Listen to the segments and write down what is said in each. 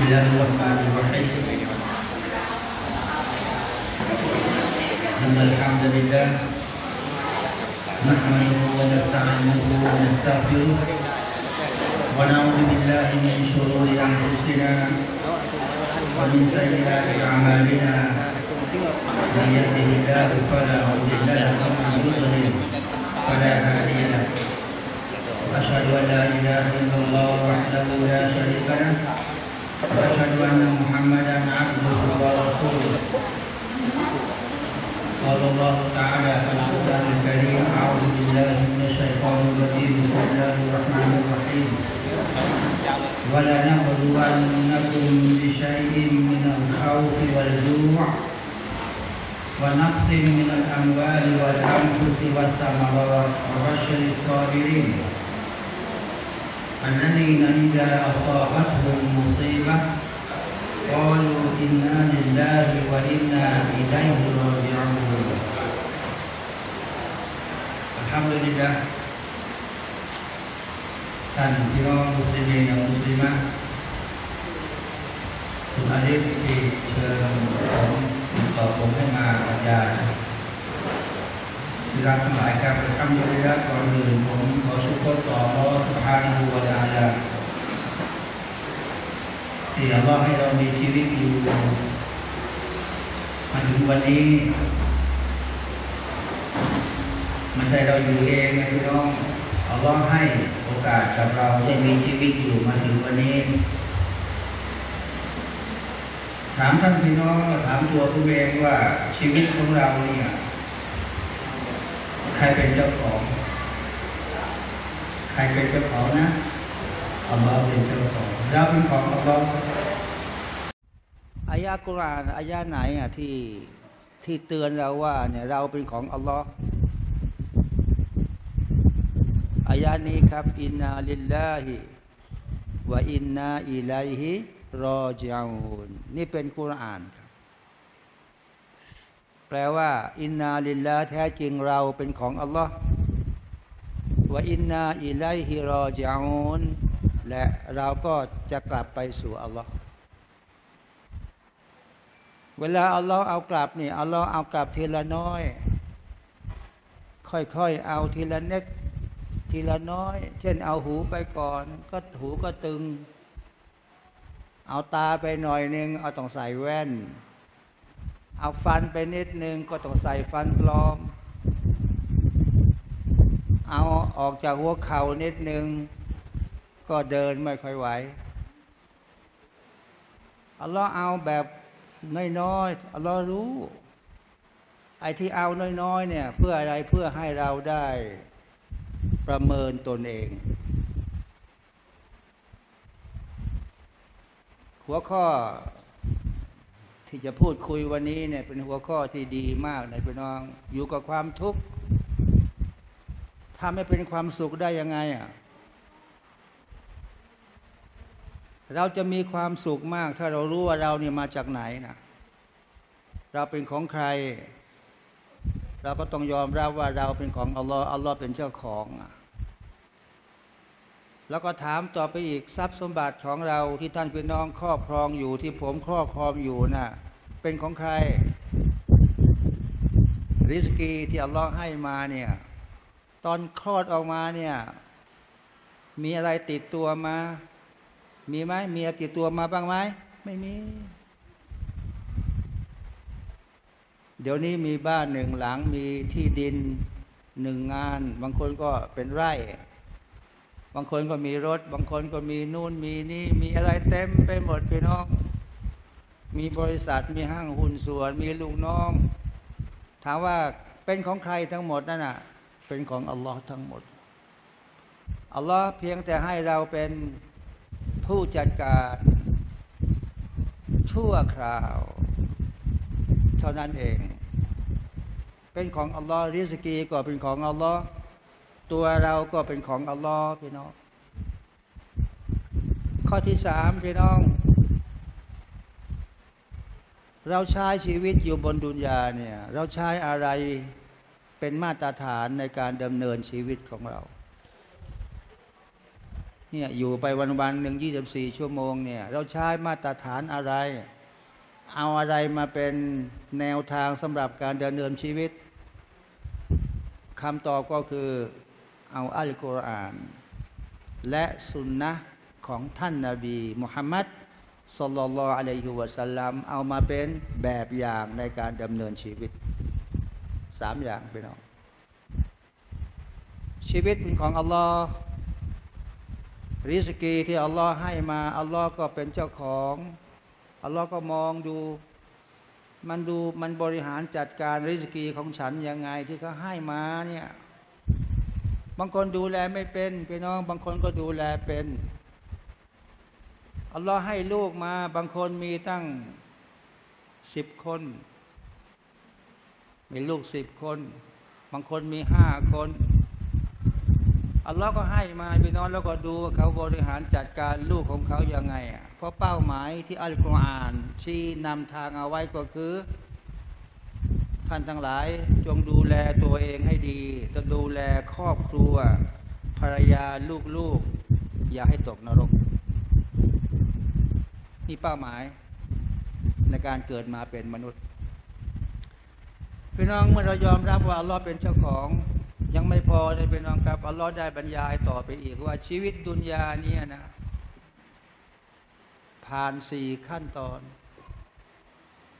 أشهد أن لا إله إلا الله وحده لا شريك له وأشهد أن محمدا عبده ورسوله. قال الله تعالى في القرآن الكريم: أعوذ بالله من الشيطان الرجيم، بسم الله الرحمن الرحيم. ولنبلونكم بشيء من الخوف والجوع ونقص من الأموال والأنفس والثمرات وبشر الصابرين الذين إذا أصابتهم مصيبة قالوا إنا لله وإنا إليه راجعون. الحمد لله. ท่านพี่น้องมุสลิมและมุสลิมะห์ทุกท่านที่เชิญผมให้มาบรรยายที่รักทั้งหลายครับอัลฮัมดุลิลลาฮฺก่อนอื่นผมขอสุขต่ออัลลอฮฺซุบฮานะฮูวะตะอาลาที่อัลลอฮฺให้เรามีชีวิตอยู่มาถึงวันนี้ไม่ใช่เราอยู่เองนะพี่น้องอัลลอฮฺให้โอกาสกับเราได้มีชีวิตอยู่มาถึงวันนี้ถามท่านพี่น้องถามตัวตัวเองว่าชีวิตของเราเนี่ยใครเป็นเจ้าของใครเป็นเจ้าของนะอัลลอฮฺเป็นเจ้าของเราเป็นของอัลลอฮฺอายะกุรอานอายะไหนอ่ะที่เตือนเราว่าเนี่ยเราเป็นของอัลลอฮฺอายะนี้ครับอินนาลิลลาฮิวะอินนาอิลัยฮิรอจิอูนนี่เป็นกุรอานแปลว่าอินนาลิลลาฮฺแท้จริงเราเป็นของอัลลอฮฺวะอินนาอิลัยฮิรอจิอูนและเราก็จะกลับไปสู่อัลลอฮฺเวลาอัลลอฮฺเอากลับนี่อัลลอฮฺเอากลับทีละน้อยค่อยๆเอาทีละเล็กทีละน้อยเช่นเอาหูไปก่อนก็หูก็ตึงเอาตาไปหน่อยนึงเอาต้องใส่แว่นเอาฟันไปนิดนึงก็ต้องใส่ฟันปลอมเอาออกจากหัวเข่านิดนึงก็เดินไม่ค่อยไหวอัลลอฮ์เอาแบบน้อยๆอัลลอฮ์รู้ไอ้ที่เอาน้อยๆเนี่ยเพื่ออะไรเพื่อให้เราได้ประเมินตนเองหัวข้อที่จะพูดคุยวันนี้เนี่ยเป็นหัวข้อที่ดีมากเลยพี่น้องอยู่กับความทุกข์ทำให้เป็นความสุขได้ยังไงอ่ะเราจะมีความสุขมากถ้าเรารู้ว่าเราเนี่ยมาจากไหนนะเราเป็นของใครเราก็ต้องยอมรับว่าเราเป็นของอัลลอฮฺอัลลอฮฺเป็นเจ้าของแล้วก็ถามต่อไปอีกทรัพย์สมบัติของเราที่ท่านพี่น้องครอบครองอยู่ที่ผมครอบครองอยู่น่ะเป็นของใครริสกีที่อัลลอฮ์ให้มาเนี่ยตอนคลอดออกมาเนี่ยมีอะไรติดตัวมามีไหมมีติดตัวมาบ้างไหมไม่มีเดี๋ยวนี้มีบ้านหนึ่งหลังมีที่ดินหนึ่งงานบางคนก็เป็นไร่บางคนก็มีรถบางคนก็มีนู่นมีนี่มีอะไรเต็มไปหมดพี่น้องมีบริษัทมีห้างหุ้นส่วนมีลูกน้องถามว่าเป็นของใครทั้งหมดนั่นน่ะเป็นของอัลลอฮ์ทั้งหมดอัลลอฮ์เพียงแต่ให้เราเป็นผู้จัดการชั่วคราวเท่านั้นเองเป็นของอัลลอฮ์ริสกีก็เป็นของอัลลอฮ์ตัวเราก็เป็นของอัลลอฮ์พี่น้องข้อที่สามพี่น้องเราใช้ชีวิตอยู่บนดุนยาเนี่ยเราใช้อะไรเป็นมาตรฐานในการดำเนินชีวิตของเรา เนี่ยอยู่ไปวันๆหนึ่ง24 ชั่วโมงเนี่ยเราใช้มาตรฐานอะไรเอาอะไรมาเป็นแนวทางสำหรับการดำเนินชีวิตคำตอบก็คือเอาอัลกุรอานและสุนนะของท่านนบีมุฮัมมัดศ็อลลัลลอฮุอะลัยฮิวะซัลลัมเอามาเป็นแบบอย่างในการดำเนินชีวิต3 อย่างพี่น้องชีวิตเป็นของอัลลอฮ์ริสกีที่อัลลอฮ์ให้มาอัลลอฮ์ก็เป็นเจ้าของอัลลอฮ์ก็มองดูมันบริหารจัดการริสกีของฉันยังไงที่เขาให้มาเนี่ยบางคนดูแลไม่เป็นพี่น้องบางคนก็ดูแลเป็นอัลลอฮ์ให้ลูกมาบางคนมีตั้ง10 คนมีลูก10 คนบางคนมี5 คนอัลลอฮ์ก็ให้มาพี่น้องแล้วก็ดูว่าเขาบริหารจัดการลูกของเขายังไงเพราะเป้าหมายที่อัลกุรอานชี้นำทางเอาไว้ก็คือท่านทั้งหลายจงดูแลตัวเองให้ดีจะดูแลครอบครัวภรรยาลูกๆอย่าให้ตกนรกนี่เป้าหมายในการเกิดมาเป็นมนุษย์พี่น้องเมื่อเรายอมรับว่าอัลลอฮ์เป็นเจ้าของยังไม่พอเลยพี่น้องครับอัลลอฮ์ได้บรรยายต่อไปอีกว่าชีวิตดุนยาเนี่ยนะผ่าน4 ขั้นตอน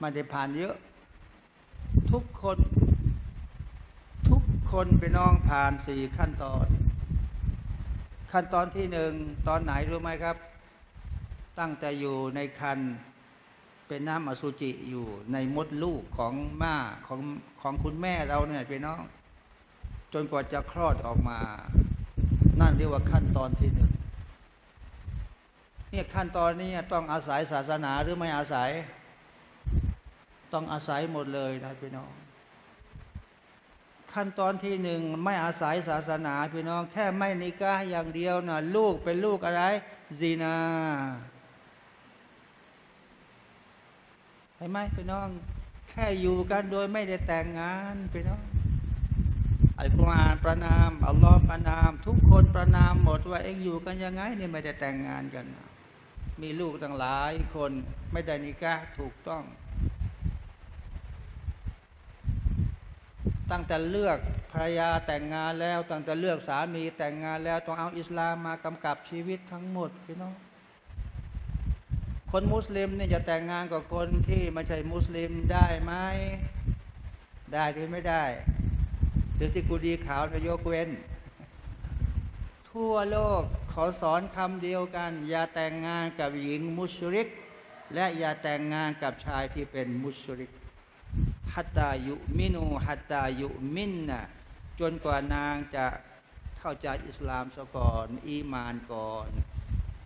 มันได้ผ่านเยอะทุกคนพี่น้องผ่าน4 ขั้นตอนขั้นตอนที่ 1ตอนไหนรู้ไหมครับตั้งแต่อยู่ในครรภ์เป็นน้ำอสุจิอยู่ในมดลูกของม่าของคุณแม่เราเนี่ยพี่น้องจนกว่าจะคลอดออกมานั่นเรียกว่าขั้นตอนที่ 1เนี่ยขั้นตอนนี้ต้องอาศัยศาสนาหรือไม่อาศัยต้องอาศัยหมดเลยนะพี่น้องขั้นตอนที่ 1ไม่อาศัยศาสนาพี่น้องแค่ไม่นิกะห์อย่างเดียวนะลูกเป็นลูกอะไรซินาเห็นไหมพี่น้องแค่อยู่กันโดยไม่ได้แต่งงานพี่น้องอัลกุรอานประนามอัลลอฮ์ประนามทุกคนประนามหมดว่าเอ็งอยู่กันยังไงนี่ไม่ได้แต่งงานกันมีลูกตั้งหลายคนไม่ได้นิกะห์ถูกต้องตั้งแต่เลือกภรรยาแต่งงานแล้วตั้งแต่เลือกสามีแต่งงานแล้วต้องเอาอิสลามมากำกับชีวิตทั้งหมดพี่น้องคนมุสลิมเนี่ยจะแต่งงานกับคนที่ไม่ใช่มุสลิมได้ไหมได้หรือไม่ได้หรือที่กูดีขาวจะยกเว้นทั่วโลกขอสอนคำเดียวกันอย่าแต่งงานกับหญิงมุชริกและอย่าแต่งงานกับชายที่เป็นมุชริกฮัตตายุมินูฮัตตายุมินนะจนกว่านางจะเข้าใจอิสลามซะก่อนอีมานก่อน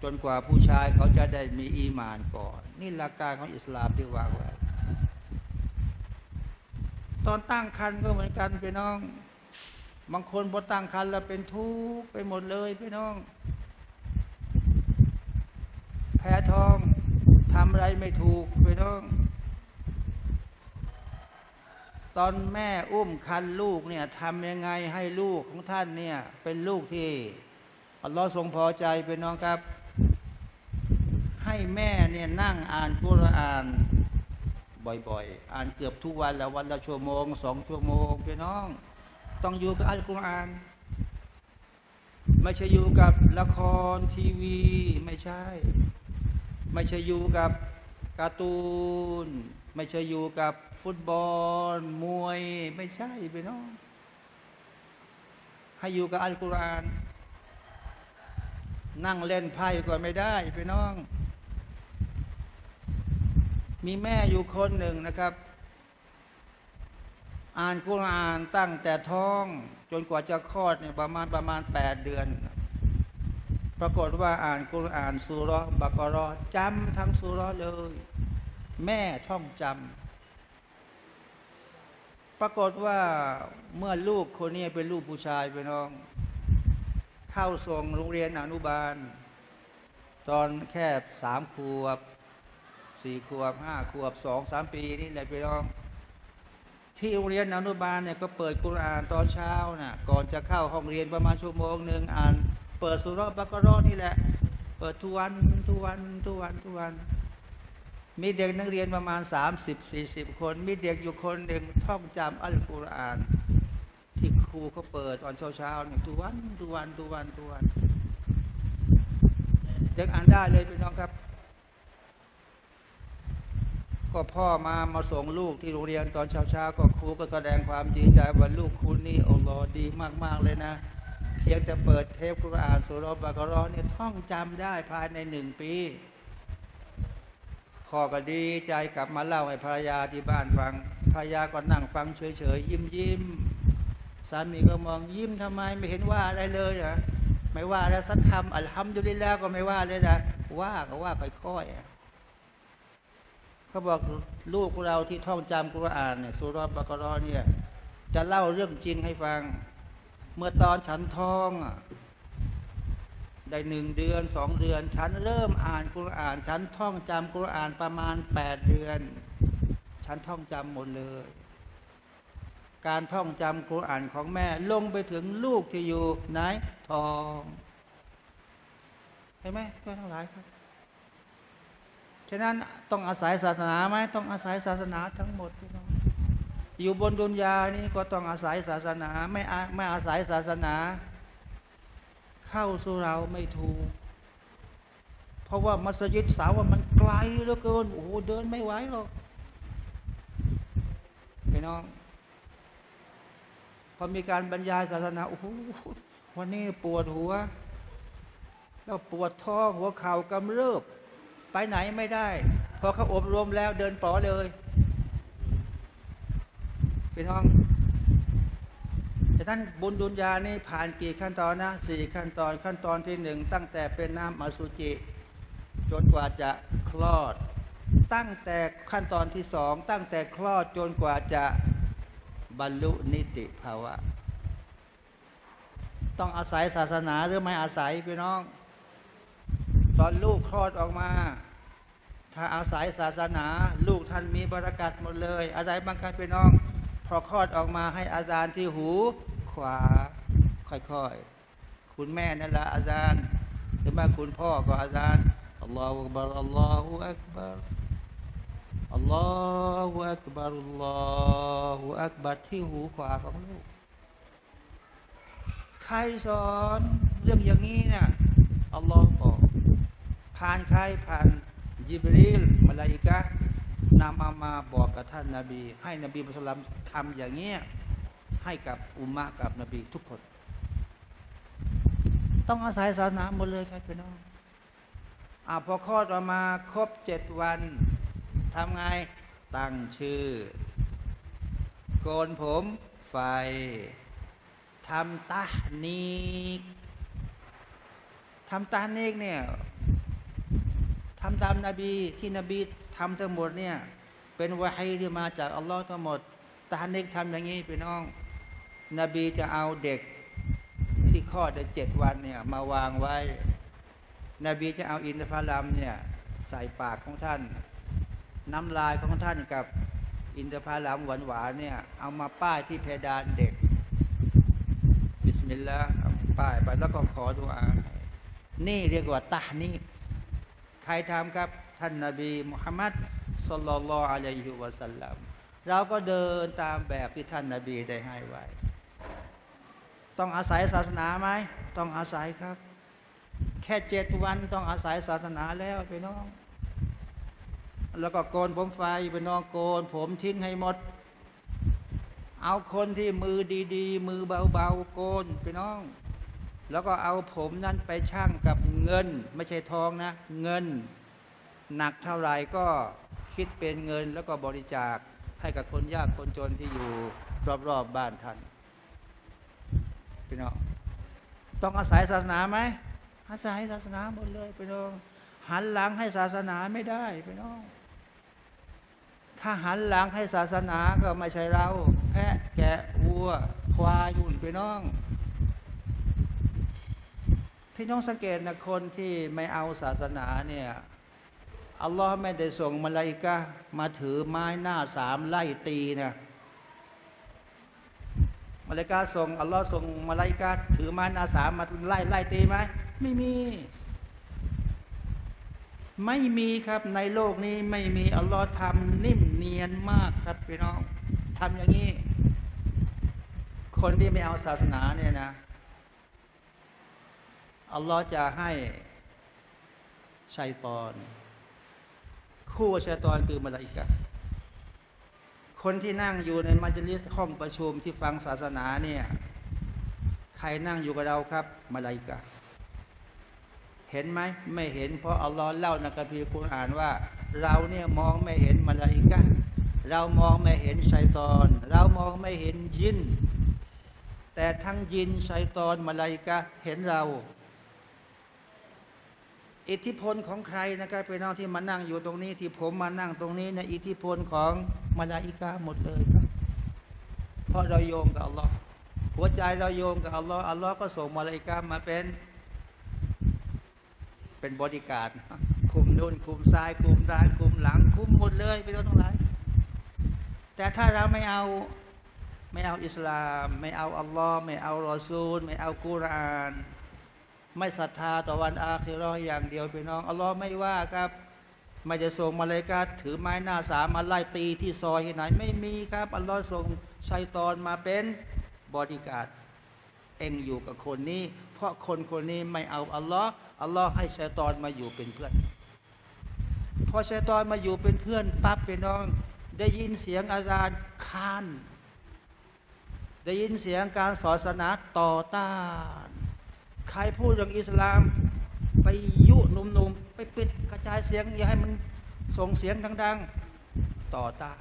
จนกว่าผู้ชายเขาจะได้มีอีมานก่อนนี่หลักการของอิสลามที่วางไว้ตอนตั้งครรภ์ก็เหมือนกันพี่น้องบางคนพอตั้งครรภ์แล้วเป็นทุกข์ไปหมดเลยพี่น้องแพ้ท้องทำอะไรไม่ถูกพี่น้องตอนแม่อุ้มครรภ์ลูกเนี่ยทำยังไงให้ลูกของท่านเนี่ยเป็นลูกที่อัลลอฮ์ทรงพอใจพี่น้องครับให้แม่เนี่ยนั่งอ่านกุรอานบ่อยๆอ่านเกือบทุกวันแล้ววันละ1 ชั่วโมง2 ชั่วโมงพี่น้องต้องอยู่กับอัลกุรอานไม่ใช่อยู่กับละครทีวีไม่ใช่อยู่กับการ์ตูนไม่ใช่อยู่กับฟุตบอลมวยไม่ใช่พี่น้องให้อยู่กับอัลกุรอานนั่งเล่นไพ่ก็ไม่ได้พี่น้องมีแม่อยู่คนหนึ่งนะครับอ่านกุรอานตั้งแต่ท้องจนกว่าจะคลอดเนี่ยประมาณ8 เดือนปรากฏว่าอ่านกุรอานซูเราะห์บะเกาะห์จำทั้งซูเราะห์เลยแม่ท่องจำปรากฏว่าเมื่อลูกคนนี้เป็นลูกผู้ชายพี่น้องเข้าส่งโรงเรียนอนุบาลตอนแค่3 ขวบ4 ขวบ5 ขวบ2-3 ปีนี่แหละพี่น้องที่โรงเรียนอนุบาลเนี่ยก็เปิดกุรอานตอนเช้าน่ะก่อนจะเข้าห้องเรียนประมาณ1 ชั่วโมงอ่าน เปิดซูเราะห์บะเกาะเราะห์นี่แหละเปิดทุกวันทุกวันทุกวันทุกวันมีเด็กนักเรียนประมาณ30-40คนมีเด็กอยู่คนหนึ่งท่องจำอัลกุรอานที่ครูเขาเปิดตอนเช้าๆเนี่ยทุกวันทุกวันทุกวันทุกวันเด็กอ่านได้เลยพี่น้องครับก็พ่อมาส่งลูกที่โรงเรียนตอนเช้าๆก็ครูก็แสดงความดีใจว่าลูกคุณนี่อัลลอฮ์ดีมากๆเลยนะเพียงแต่เปิดเทปกุรอานซูเราะห์บะเกาะเราะห์เนี่ยท่องจำได้ภายใน1 ปีพ่อก็ดีใจกลับมาเล่าให้ภรรยาที่บ้านฟังภรรยาก็นั่งฟังเฉยๆยิ้มๆสามีก็มองยิ้มทำไมไม่เห็นว่าอะไรเลยนะไม่ว่าอะไรสักคำอัลฮัมดุลิลลาฮฺก็ไม่ว่าเลยนะว่าก็ว่าไปค่อยเขาบอกลูกเราที่ท่องจำกุรอานเนี่ยซูเราะห์บะเกาะเราะห์เนี่ยจะเล่าเรื่องจริงให้ฟังเมื่อตอนฉันท้องได้1 เดือน2 เดือนฉันเริ่มอ่านกุรอานฉันท่องจำกุรอานประมาณ8 เดือนฉันท่องจำหมดเลยการท่องจำกุรอานของแม่ลงไปถึงลูกที่อยู่ในท้องเห็นไหมก็ทั้งหลายครับฉะนั้นต้องอาศัยศาสนาไหมต้องอาศัยศาสนาทั้งหมดพี่น้องอยู่บนดุนยานี่ก็ต้องอาศัยศาสนาไม่อาศัยศาสนาเข้าสู่เราไม่ถูกเพราะว่ามัสยิดสาวมันไกลเหลือเกินโอ้โหเดินไม่ไหวหรอกพี่น้องพอมีการบรรยายศาสนาโอ้โหวันนี้ปวดหัวแล้วปวดท้องหัวเข่ากำเริบไปไหนไม่ได้พอเขาอบรมแล้วเดินป๋อเลยพี่น้องแต่ท่านบุญดุลยานี่ผ่านกี่ขั้นตอนนะ4 ขั้นตอนขั้นตอนที่1ตั้งแต่เป็นน้ำอสุจิจนกว่าจะคลอดตั้งแต่ขั้นตอนที่2ตั้งแต่คลอดจนกว่าจะบรรลุนิติภาวะต้องอาศัยศาสนาหรือไม่อาศัยพี่น้องตอนลูกคลอดออกมาถ้าอาศัยศาสนาลูกท่านมีบารกัตหมดเลยอะไรบ้างครับพี่น้องพอคลอดออกมาให้อาซานที่หูขวาค่อยๆคุณแม่นั่นแหละอาซานหรือว่าคุณพ่อก็อาซานอัลลอฮฺอักบัรอัลลอฮฺอักบัรอัลลอฮฺอักบัรอัลลอฮฺอักบัรที่หูขวาของลูกใครสอนเรื่องอย่างนี้เนี่ยอัลลอฮฺบอกผ่านใครผ่านญิบรีลมลาอิกะฮ์นำเอามาบอกกับท่านนบีให้นบีมุสลิมทำอย่างเงี้ยให้กับอุมมะกับนบีทุกคนต้องอาศัยศาสนาหมดเลยครับพี่น้องพอคลอดออกมาครบ7 วันทำไงตั้งชื่อโกนผมไฟทำตะนีกทำตะนีกเนี่ยทำตามนบีที่นบีทำทั้งหมดเนี่ยเป็นวะฮีที่มาจากอัลลอฮ์ทั้งหมดตะฮนิกทำอย่างนี้พี่น้องนบีจะเอาเด็กที่คลอดได้7 วันเนี่ยมาวางไว้นบีจะเอาอินทผลัมเนี่ยใส่ปากของท่านน้ำลายของท่านกับอินทผลัมหวานๆเนี่ยเอามาป้ายที่เพดานเด็กบิสมิลลาห์ป้ายไปแล้วก็ขอดุอานี่เรียกว่าตะฮนิกใครทำครับท่านนบีมุฮัมมัดศ็อลลัลลอฮุอะลัยฮิวะซัลลัมเราก็เดินตามแบบที่ท่านนบีได้ให้ไว้ต้องอาศัยศาสนาไหมต้องอาศัยครับแค่7 วันต้องอาศัยศาสนาแล้วพี่น้องแล้วก็โกนผมไฟพี่น้องโกนผมทิ้งให้หมดเอาคนที่มือดีๆมือเบาๆโกนพี่น้องแล้วก็เอาผมนั้นไปชั่งกับเงินไม่ใช่ทองนะเงินหนักเท่าไหร่ก็คิดเป็นเงินแล้วก็บริจาคให้กับคนยากคนจนที่อยู่รอบๆบ้านท่านพี่น้องต้องอาศัยศาสนาไหมอาศัยศาสนาหมดเลยพี่น้องหันหลังให้ศาสนาไม่ได้พี่น้องถ้าหันหลังให้ศาสนาก็ไม่ใช่เราแพะแกะวัวควายหุ่นพี่น้องพี่น้องสังเกตนะคนที่ไม่เอาศาสนาเนี่ยอัลลอฮ์ไม่ได้ส่งมลาอิกะฮ์มาถือไม้หน้า3 ไล่ตีนะ มาเลกาส่งอัลลอฮ์ส่งมาลาอิกะฮ์ถือไม้อาสามาไล่ตีไหมไม่มีครับในโลกนี้ไม่มีอัลลอฮ์ทำนิ่มเนียนมากครับพี่น้องทำอย่างนี้คนที่ไม่เอาศาสนาเนี่ยนะอัลลอฮ์จะให้ชัยฏอนคู่ชัยฏอนคือมาลาอิกะฮ์คนที่นั่งอยู่ในมัจลิสห้องประชุมที่ฟังศาสนาเนี่ยใครนั่งอยู่กับเราครับมาลาอิกะฮ์เห็นไหมไม่เห็นเพราะอัลลอฮ์เล่าในคัมภีร์กุรอานว่าเราเนี่ยมองไม่เห็นมาลาอิกะฮ์เรามองไม่เห็นชัยฏอนเรามองไม่เห็นยินแต่ทั้งยินชัยฏอนมาลาอิกะฮ์เห็นเราอิทธิพลของใครนะครับพี่น้องที่มานั่งอยู่ตรงนี้ที่ผมมานั่งตรงนี้ในอิทธิพลของมาลาอิกะฮ์หมดเลยครับเพราะเราโยงกับอัลลอฮ์หัวใจเราโยงกับอัลลอฮ์อัลลอฮ์ก็ส่งมาลาอิกะฮ์มาเป็นบริการคุมนู่นคุมซ้ายคุมด้านคุมหลังคุมหมดเลยพี่น้องทั้งหลายแต่ถ้าเราไม่เอาอิสลามไม่เอาอัลลอฮ์ไม่เอารอซูลไม่เอากุรอานไม่ศรัทธาต่อวันอาคิเราะห์อย่างเดียวพี่น้องอัลลอฮ์ไม่ว่าครับไม่จะส่งมาเลกาถือไม้หน้าสามมาไล่ตีที่ซอยที่ไหนไม่มีครับอัลลอฮ์ส่งชัยฏอนมาเป็นบอดี้การ์ดเองอยู่กับคนนี้เพราะคนนี้ไม่เอาอัลลอฮ์อัลลอฮ์ให้ชัยฏอนมาอยู่เป็นเพื่อนพอชัยฏอนมาอยู่เป็นเพื่อนปั๊บพี่น้องได้ยินเสียงอาจารย์คานได้ยินเสียงการศาสนาต่อต้านใครพูดอย่างอิสลามไปยุหนุ่มๆไปปิดกระจายเสียงอย่าให้มันส่งเสียงดังๆต่อต้าน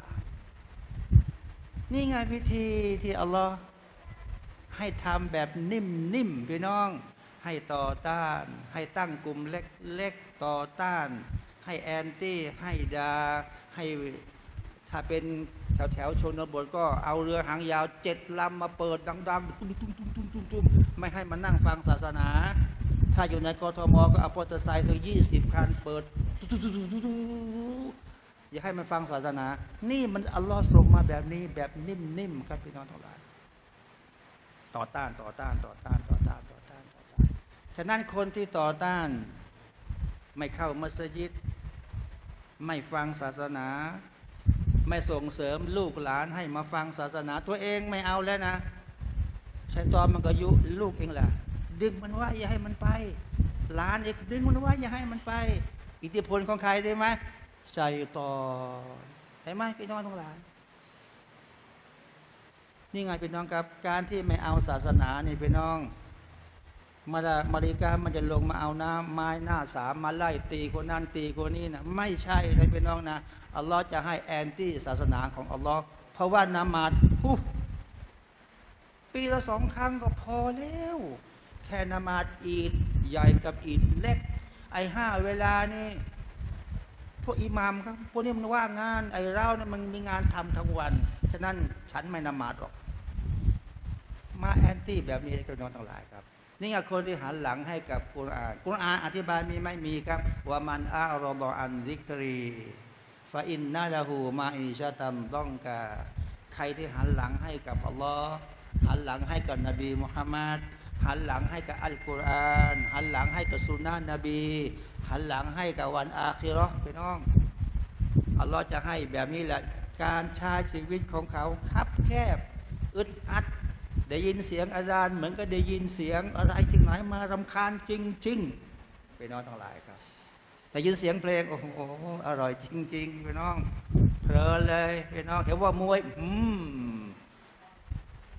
นี่ไงพิธีที่อัลลอฮ์ให้ทำแบบนิ่มๆพี่น้องให้ต่อต้านให้ตั้งกลุ่มเล็กๆต่อต้านให้แอนตี้ให้ดาให้ถ้าเป็นแถวชนบทก็เอาเรือหางยาว7 ลำมาเปิดดังๆตุ้มไม่ให้มานั่งฟังศาสนาถ้าอยู่ในกทมก็เอามอเตอร์ไซค์สัก20 คันเปิดอย่าให้มันฟังศาสนานี่มันอัลลอฮ์ส่งมาแบบนี้แบบนิ่มๆครับพี่น้องทั้งหลายต่อต้านฉะนั้นคนที่ต่อต้านไม่เข้ามัสยิดไม่ฟังศาสนาไม่ส่งเสริมลูกหลานให้มาฟังศาสนาตัวเองไม่เอาแล้วนะชัยฏอนมันก็ยุลูกเองแหละดึงมันว่าอย่าให้มันไปหลานเองดึงมันว่าอย่าให้มันไปอิทธิพลของใครได้ไหมชัยฏอนเห็นไหมพี่น้องทั้งหลายนี่ไงพี่น้องครับการที่ไม่เอาศาสนานี่พี่น้องมาริกามันจะลงมาเอาน้ำไม้หน้าสามมาไล่ตีคนนั้นตีคนนี้นะไม่ใช่เลยพี่น้องนะอัลลอฮ์จะให้แอนตี้ศาสนาของอัลลอฮ์เพราะว่านามาดปีละ 2 ครั้งก็พอแล้วแค่นามาดอีดใหญ่กับอีดเล็กไอ5 เวลานี่พวกอิหม่ามครับพวกนี้มันว่างงานไอเราเนี่ยมันมีงานทำทั้งวันฉะนั้นฉันไม่นามาดหรอกมาแอนตี้แบบนี้ก็นอนทั้งหลายครับนี่ไงคนที่หันหลังให้กับกุรอานอธิบายมีไม่มีครับว่ามันอาโรบอันซิกรีฟาอินนาลาหูมาอิชาตัมต้องกาใครที่หันหลังให้กับอัลลอฮ์หันหลังให้กับนบีมุฮัมมัดหันหลังให้กับอัลกุรอานหันหลังให้กับสุนนะนบีหันหลังให้กับวันอาคิเราะห์พี่น้องอัลลอฮ์จะให้แบบนี้แหละการใช้ชีวิตของเขาคับแคบอึดอัดได้ยินเสียงอาจารย์เหมือนก็ได้ยินเสียงอะไรที่ไหนมารำคาญจริงๆพี่น้องทั้งหลายครับได้ยินเสียงเพลงโอ้โหอร่อยจริงๆพี่น้องเพลินเลยพี่น้องเห็นว่ามวย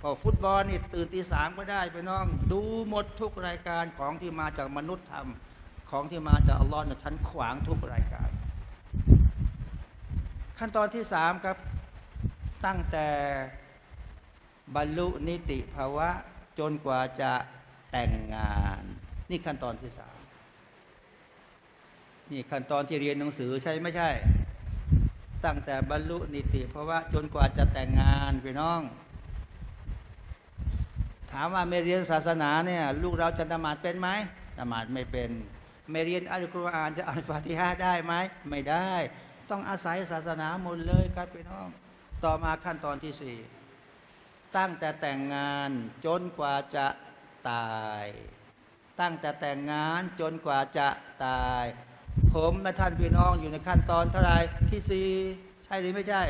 พอฟุตบอลนี่ตื่นตี 3ก็ได้ไปน้องดูหมดทุกรายการของที่มาจากมนุษย์ทำของที่มาจากอัลลอฮ์เนี่ยฉันขวางทุกรายการขั้นตอนที่3ครับตั้งแต่บรรลุนิติภาวะจนกว่าจะแต่งงานนี่ขั้นตอนที่3นี่ขั้นตอนที่เรียนหนังสือใช่ไม่ใช่ตั้งแต่บรรลุนิติภาวะจนกว่าจะแต่งงานไปน้องถามว่าไม่เรียนศาสนาเนี่ยลูกเราจะนมาดเป็นไหมนมาดไม่เป็นไม่เรียนอัลกุรอานจะอ่านฟาติฮะห์ได้ไหมไม่ได้ต้องอาศัยศาสนาหมดเลยครับพี่น้องต่อมาขั้นตอนที่4 ตั้งแต่แต่งงานจนกว่าจะตายตั้งแต่แต่งงานจนกว่าจะตายผมและท่านพี่น้องอยู่ในขั้นตอนเท่าไรที่สี่ใช่หรือไม่ใช่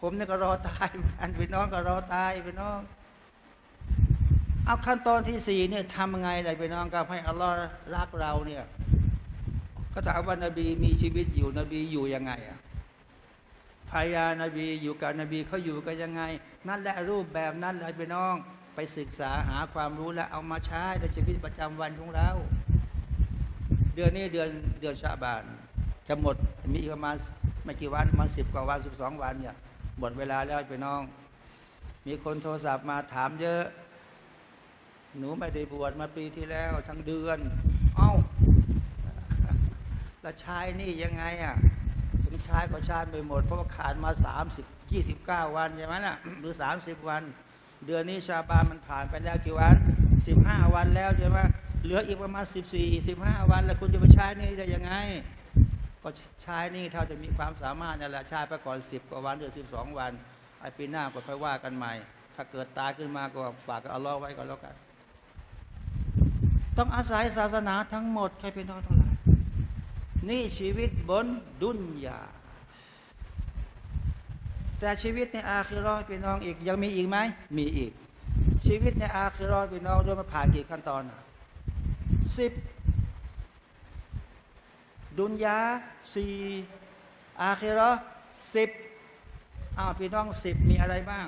ผมเนี่ยก็รอตายท่านพี่น้องก็รอตายพี่น้องเอาขั้นตอนที่สี่เนี่ยทำไงอะไรพี่น้องกับให้อัลลอฮ์รักเราเนี่ยก็ถามว่านบีมีชีวิตอยู่นบีอยู่ยังไงอะภรรยานบีอยู่กับนบีเขาอยู่กันยังไงนั่นแหละรูปแบบนั้นเลยพี่น้องไปศึกษาหาความรู้และเอามาใช้ในชีวิตประจำวันของเราเดือนนี้เดือนชะบานจะหมดมีอีกประมาณไม่กี่วันมา10 กว่าวัน12 วันเนี่ยหมดเวลาแล้วพี่น้องมีคนโทรศัพท์มาถามเยอะหนูไม่ได้บวชมาปีที่แล้วทั้งเดือนเอ้าแล้วใช้นี่ยังไงอ่ะถึงใช้ก็ใช้ไปหมดเพราะว่าขาดมา29 วันใช่ไหมน่ะหรือ30 วันเดือนนี้ชาบานมันผ่านไปแล้วกี่วัน15 วันแล้วใช่ไหมเหลืออีกประมาณ14-15 วันแล้วคุณจะไปใช้นี่ได้ยังไงก็ใช้นี่เท่าจะมีความสามารถนั่นแหละใช้ไปก่อน10 กว่าวันหรือ12 วันไอ้ปีหน้าก็ค่อยว่ากันใหม่ถ้าเกิดตายขึ้นมาก็ฝากอัลลอฮ์ไว้ก่อนแล้วกันต้องอาศัยศาสนาทั้งหมดใครเป็นน้องเท่าไหร่นี่ชีวิตบนดุนยาแต่ชีวิตในอาคิเราะห์พี่น้องอีกยังมีอีกไหมมีอีกชีวิตในอาคิเราะห์พี่น้องด้วยมาผ่านกี่ขั้นตอน10ดุนยา4อาคิเราะห์10อ้าวพี่น้อง10มีอะไรบ้าง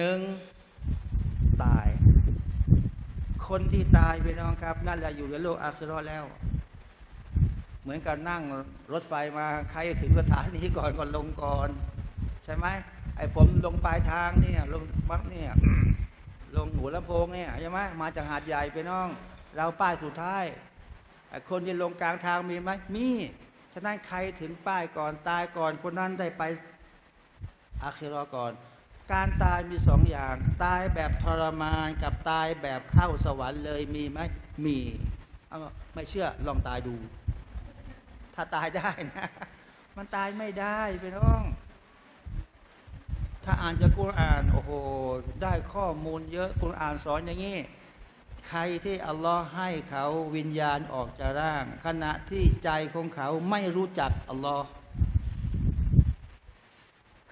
1ตายคนที่ตายพี่น้องครับนั่นแหละอยู่ในโลกอาคิเราะห์แล้วเหมือนกับนั่งรถไฟมาใครถึงสถานีก่อนก็ลงก่อนใช่ไหมไอผมลงปลายทางเนี่ยลงบักเนี่ยลงหัวลำโพงเนี่ยใช่ไหมมาจากหาดใหญ่ไปน้องเราป้ายสุดท้ายไอคนที่ลงกลางทางมีไหมมีฉะนั้นใครถึงป้ายก่อนตายก่อนคนนั้นได้ไปอาคิเราะห์ก่อนการตายมี2 อย่างตายแบบทรมานกับตายแบบเข้าสวรรค์เลยมีไหมมีเอาไม่เชื่อลองตายดูถ้าตายได้นะมันตายไม่ได้พี่น้องถ้าอ่านจากกุรอานโอ้โหได้ข้อมูลเยอะกุรอานสอนอย่างนี้ใครที่อัลลอฮ์ให้เขาวิญญาณออกจากร่างขณะที่ใจของเขาไม่รู้จักอัลลอฮ์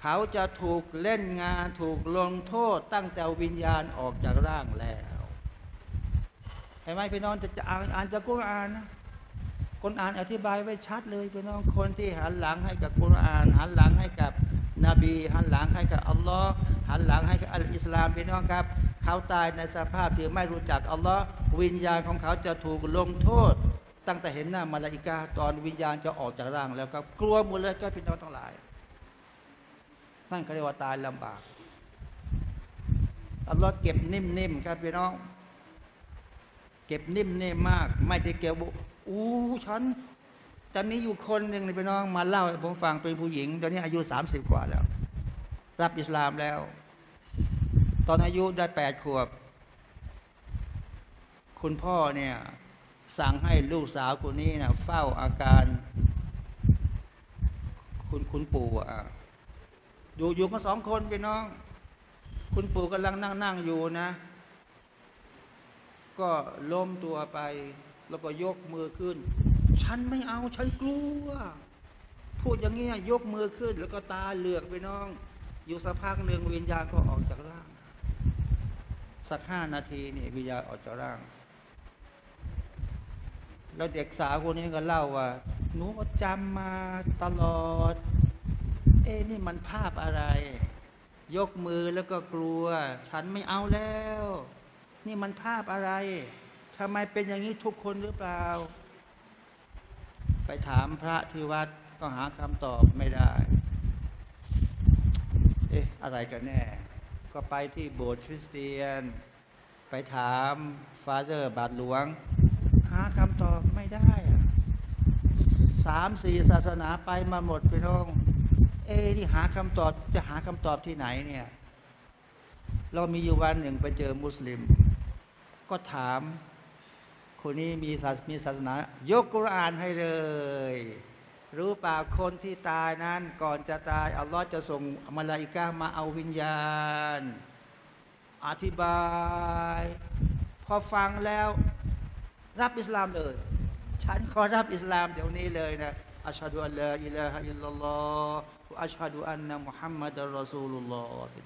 เขาจะถูกเล่นงานถูกลงโทษตั้งแต่วิญญาณออกจากร่างแล้วเห็นไหมพี่น้องจะอ่านจากกุรอานนะคนอ่านอธิบายไว้ชัดเลยพี่น้องคนที่หันหลังให้กับกุรอานหันหลังให้กับนบีหันหลังให้กับอัลลอฮ์หันหลังให้กับอัลอิสลามพี่น้องครับเขาตายในสภาพที่ไม่รู้จักอัลลอฮ์วิญญาณของเขาจะถูกลงโทษตั้งแต่เห็นหน้ามลาอิกะฮ์ตอนวิญญาณจะออกจากร่างแล้วครับกลัวหมดเลยก็พี่น้องทั้งหลายนั่นก็เรียกว่าตายลำบากอัลลอฮ์เก็บนิ่มๆครับพี่น้องเก็บนิ่มๆมากไม่ใช่เก็บฉันแต่มีอยู่คนหนึ่งในพี่น้องมาเล่าให้ผมฟังเป็นผู้หญิงตอนนี้อายุ30 กว่าแล้วรับอิสลามแล้วตอนอายุได้8 ขวบคุณพ่อเนี่ยสั่งให้ลูกสาวคนนี้นะเฝ้าอาการคุณปู่อ่ะอยู่กัน2 คนพี่น้องคุณปู่กำลังนั่งอยู่นะก็ล้มตัวไปแล้วก็ยกมือขึ้นฉันไม่เอาฉันกลัวพูดอย่างเงี้ยยกมือขึ้นแล้วก็ตาเหลือกไปน้องอยู่สักพักหนึ่งวิญญาณก็ออกจากร่างสัก5 นาทีนี่วิญญาณออกจากร่างแล้วเด็กสาวคนนี้ก็เล่าว่าหนูจำมาตลอดนี่มันภาพอะไรยกมือแล้วก็กลัวฉันไม่เอาแล้วนี่มันภาพอะไรทำไมเป็นอย่างนี้ทุกคนหรือเปล่าไปถามพระที่วัดก็หาคำตอบไม่ได้อะไรกันแน่ก็ไปที่โบสถ์คริสเตียนไปถามฟาเธอร์บาทหลวงหาคำตอบไม่ได้3-4 ศาสนาไปมาหมดไปท่องที่หาคำตอบจะหาคำตอบที่ไหนเนี่ยเรามีอยู่วันหนึ่งไปเจอมุสลิมก็ถามคนนี้มีศาสนาโยกกุรอานให้เลย รู้ป่าคนที่ตายนั้นก่อนจะตายอัลลอฮ์จะส่งมลาอิกะห์มาเอาวิญญาณอธิบายพอฟังแล้วรับอิสลามเลยฉันขอรับอิสลามเดี๋ยวนี้เลยนะอัชฮะดุอัลลอฮฺอิลาฮะอิลลัลลอฮฺอัชฮะดุอันนะมุฮัมมัดอัลรอซูลุลลอฮฺ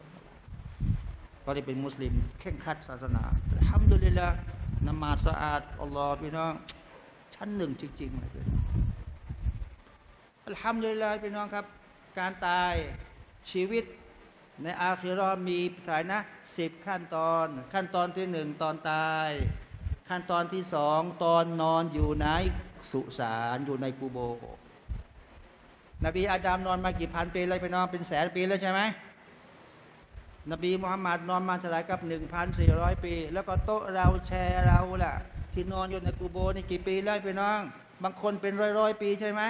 ตอนนี้เป็นมุสลิมเคร่งครัดศาสนาอัลฮัมดุลิลลาฮฺนมาสะอาดอัลลอฮฺพี่น้องชั้นหนึ่งจริงๆเลยอัลฮัมดุลิลลาฮฺพี่น้องครับการตายชีวิตในอาคิเราะห์มีสายนะ10ขั้นตอนขั้นตอนที่1ตอนตายขั้นตอนที่2ตอนนอนอยู่ในสุสานอยู่ในกูโบร์นบีอาดัมนอนมากี่พันปีแล้วไปนอนเป็นแสนปีแล้วใช่ไหมนบีมุฮัมมัดนอนมาเท่าไหร่กับ 1,400 ปีแล้วก็โต๊ะเราแชร์เราล่ะที่นอนอยู่ในกูโบร์นี่กี่ปีแล้วไปนอนบางคนเป็นร้อยๆปีใช่ไหม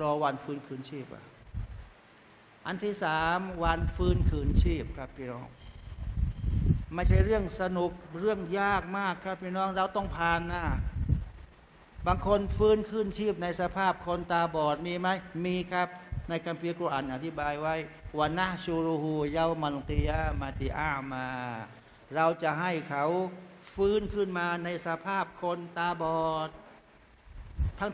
รอวันฟื้นคืนชีพอะอันที่สามวันฟื้นคืนชีพครับพี่น้องไม่ใช่เรื่องสนุกเรื่องยากมากครับพี่น้องเราต้องผ่านนะบางคนฟื้นคืนชีพในสภาพคนตาบอดมีไหมมีครับในคัมภีร์กุรอานอธิบายไว้วันนะชูรูฮูเยามัลกิยามาติอามาเราจะให้เขาฟื้นขึ้นมาในสภาพคนตาบอด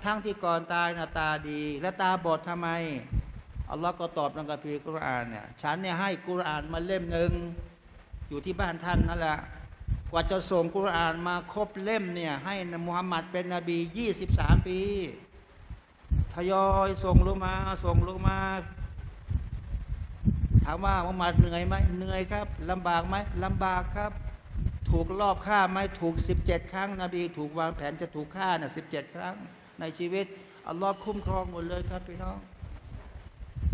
ทั้งที่ก่อนตายหน้าตาดีและตาบอดทำไมอัลลอฮ์ก็ตอบในคัมภีร์กุรอานเนี่ยฉันเนี่ยให้กุรอานมาเล่มหนึ่งอยู่ที่บ้านท่านนั่นแหละกว่าจะส่งกุรอานมาครบเล่มเนี่ยให้มุฮัมมัดเป็นนบี23ปีทยอยส่งลงมาถามว่ามุฮัมมัดเหนื่อยไหมเหนื่อยครับลำบากไหมลำบากครับถูกลอบฆ่าไหมถูก17ครั้งนบีถูกวางแผนจะถูกฆ่าเนี่ย17ครั้งในชีวิตอัลลอฮ์คุ้มครองหมดเลยครับพี่น้อง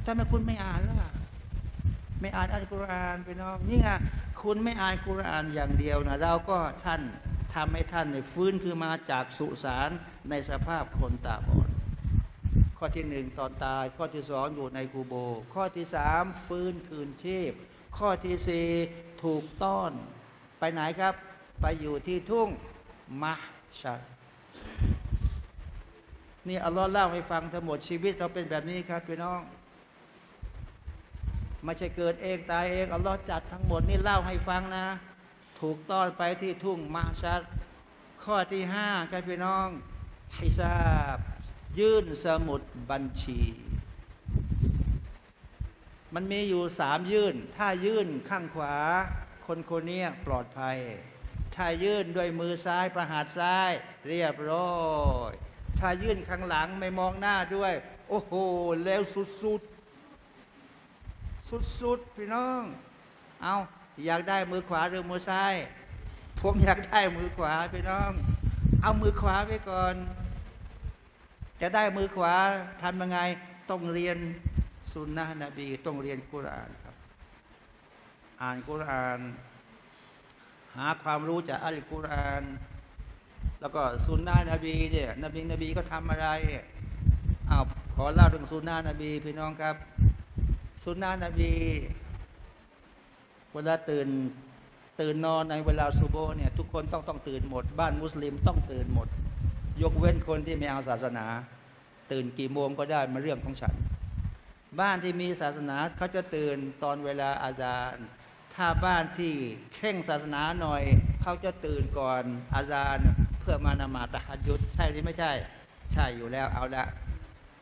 ทำไมคุณไม่อ่านล่ะไม่อ่านอัลกุรอานไปน้องนี่ไงคุณไม่อ่านกุรอานอย่างเดียวนะเราก็ท่านทำให้ท่านในฟื้นคือมาจากสุสานในสภาพคนตาบอดข้อที่หนึ่งตอนตายข้อที่สองอยู่ในกูโบข้อที่สามฟื้นคืนชีพข้อที่สี่ถูกต้อนไปไหนครับไปอยู่ที่ทุ่งมะชัดนี่อัลลอฮ์เล่าให้ฟังทั้งหมดชีวิตเราเป็นแบบนี้ครับพี่น้องไม่ใช่เกิดเองตายเองอัลลอฮ์จัดทั้งหมดนี่เล่าให้ฟังนะถูกต้อนไปที่ทุ่งมะชัดข้อที่ห้าครับพี่น้องฮิซาบยื่นสมุดบัญชีมันมีอยู่สามยื่นถ้ายื่นข้างขวาคนนี้ปลอดภัยถ้ายื่นด้วยมือซ้ายประหารซ้ายเรียบร้อยถ้ายื่นข้างหลังไม่มองหน้าด้วยโอ้โหแล้วสุดพี่น้องเอาอยากได้มือขวาหรือมือซ้ายผมอยากได้มือขวาพี่น้องเอามือขวาไว้ก่อนจะได้มือขวาทำยังไงต้องเรียนสุนนะนบีต้องเรียนกุรอานครับอ่านกุรอานหาความรู้จากอัลกุรอานแล้วก็สุนนะนบีเนี่ยนบีก็ทำอะไรเอาขอเล่าถึงสุนนะนบีพี่น้องครับสุนนะนบีเวลาตื่นนอนในเวลาซุบฮ์เนี่ยทุกคนต้องตื่นหมดบ้านมุสลิมต้องตื่นหมดยกเว้นคนที่ไม่เอาศาสนาตื่นกี่โมงก็ได้มาเรื่องของฉันบ้านที่มีศาสนาเขาจะตื่นตอนเวลาอาซานถ้าบ้านที่เคร่งศาสนาหน่อยเขาจะตื่นก่อนอาซานเพื่อมานมาตะฮัจญุดใช่หรือไม่ใช่ใช่อยู่แล้วเอาละ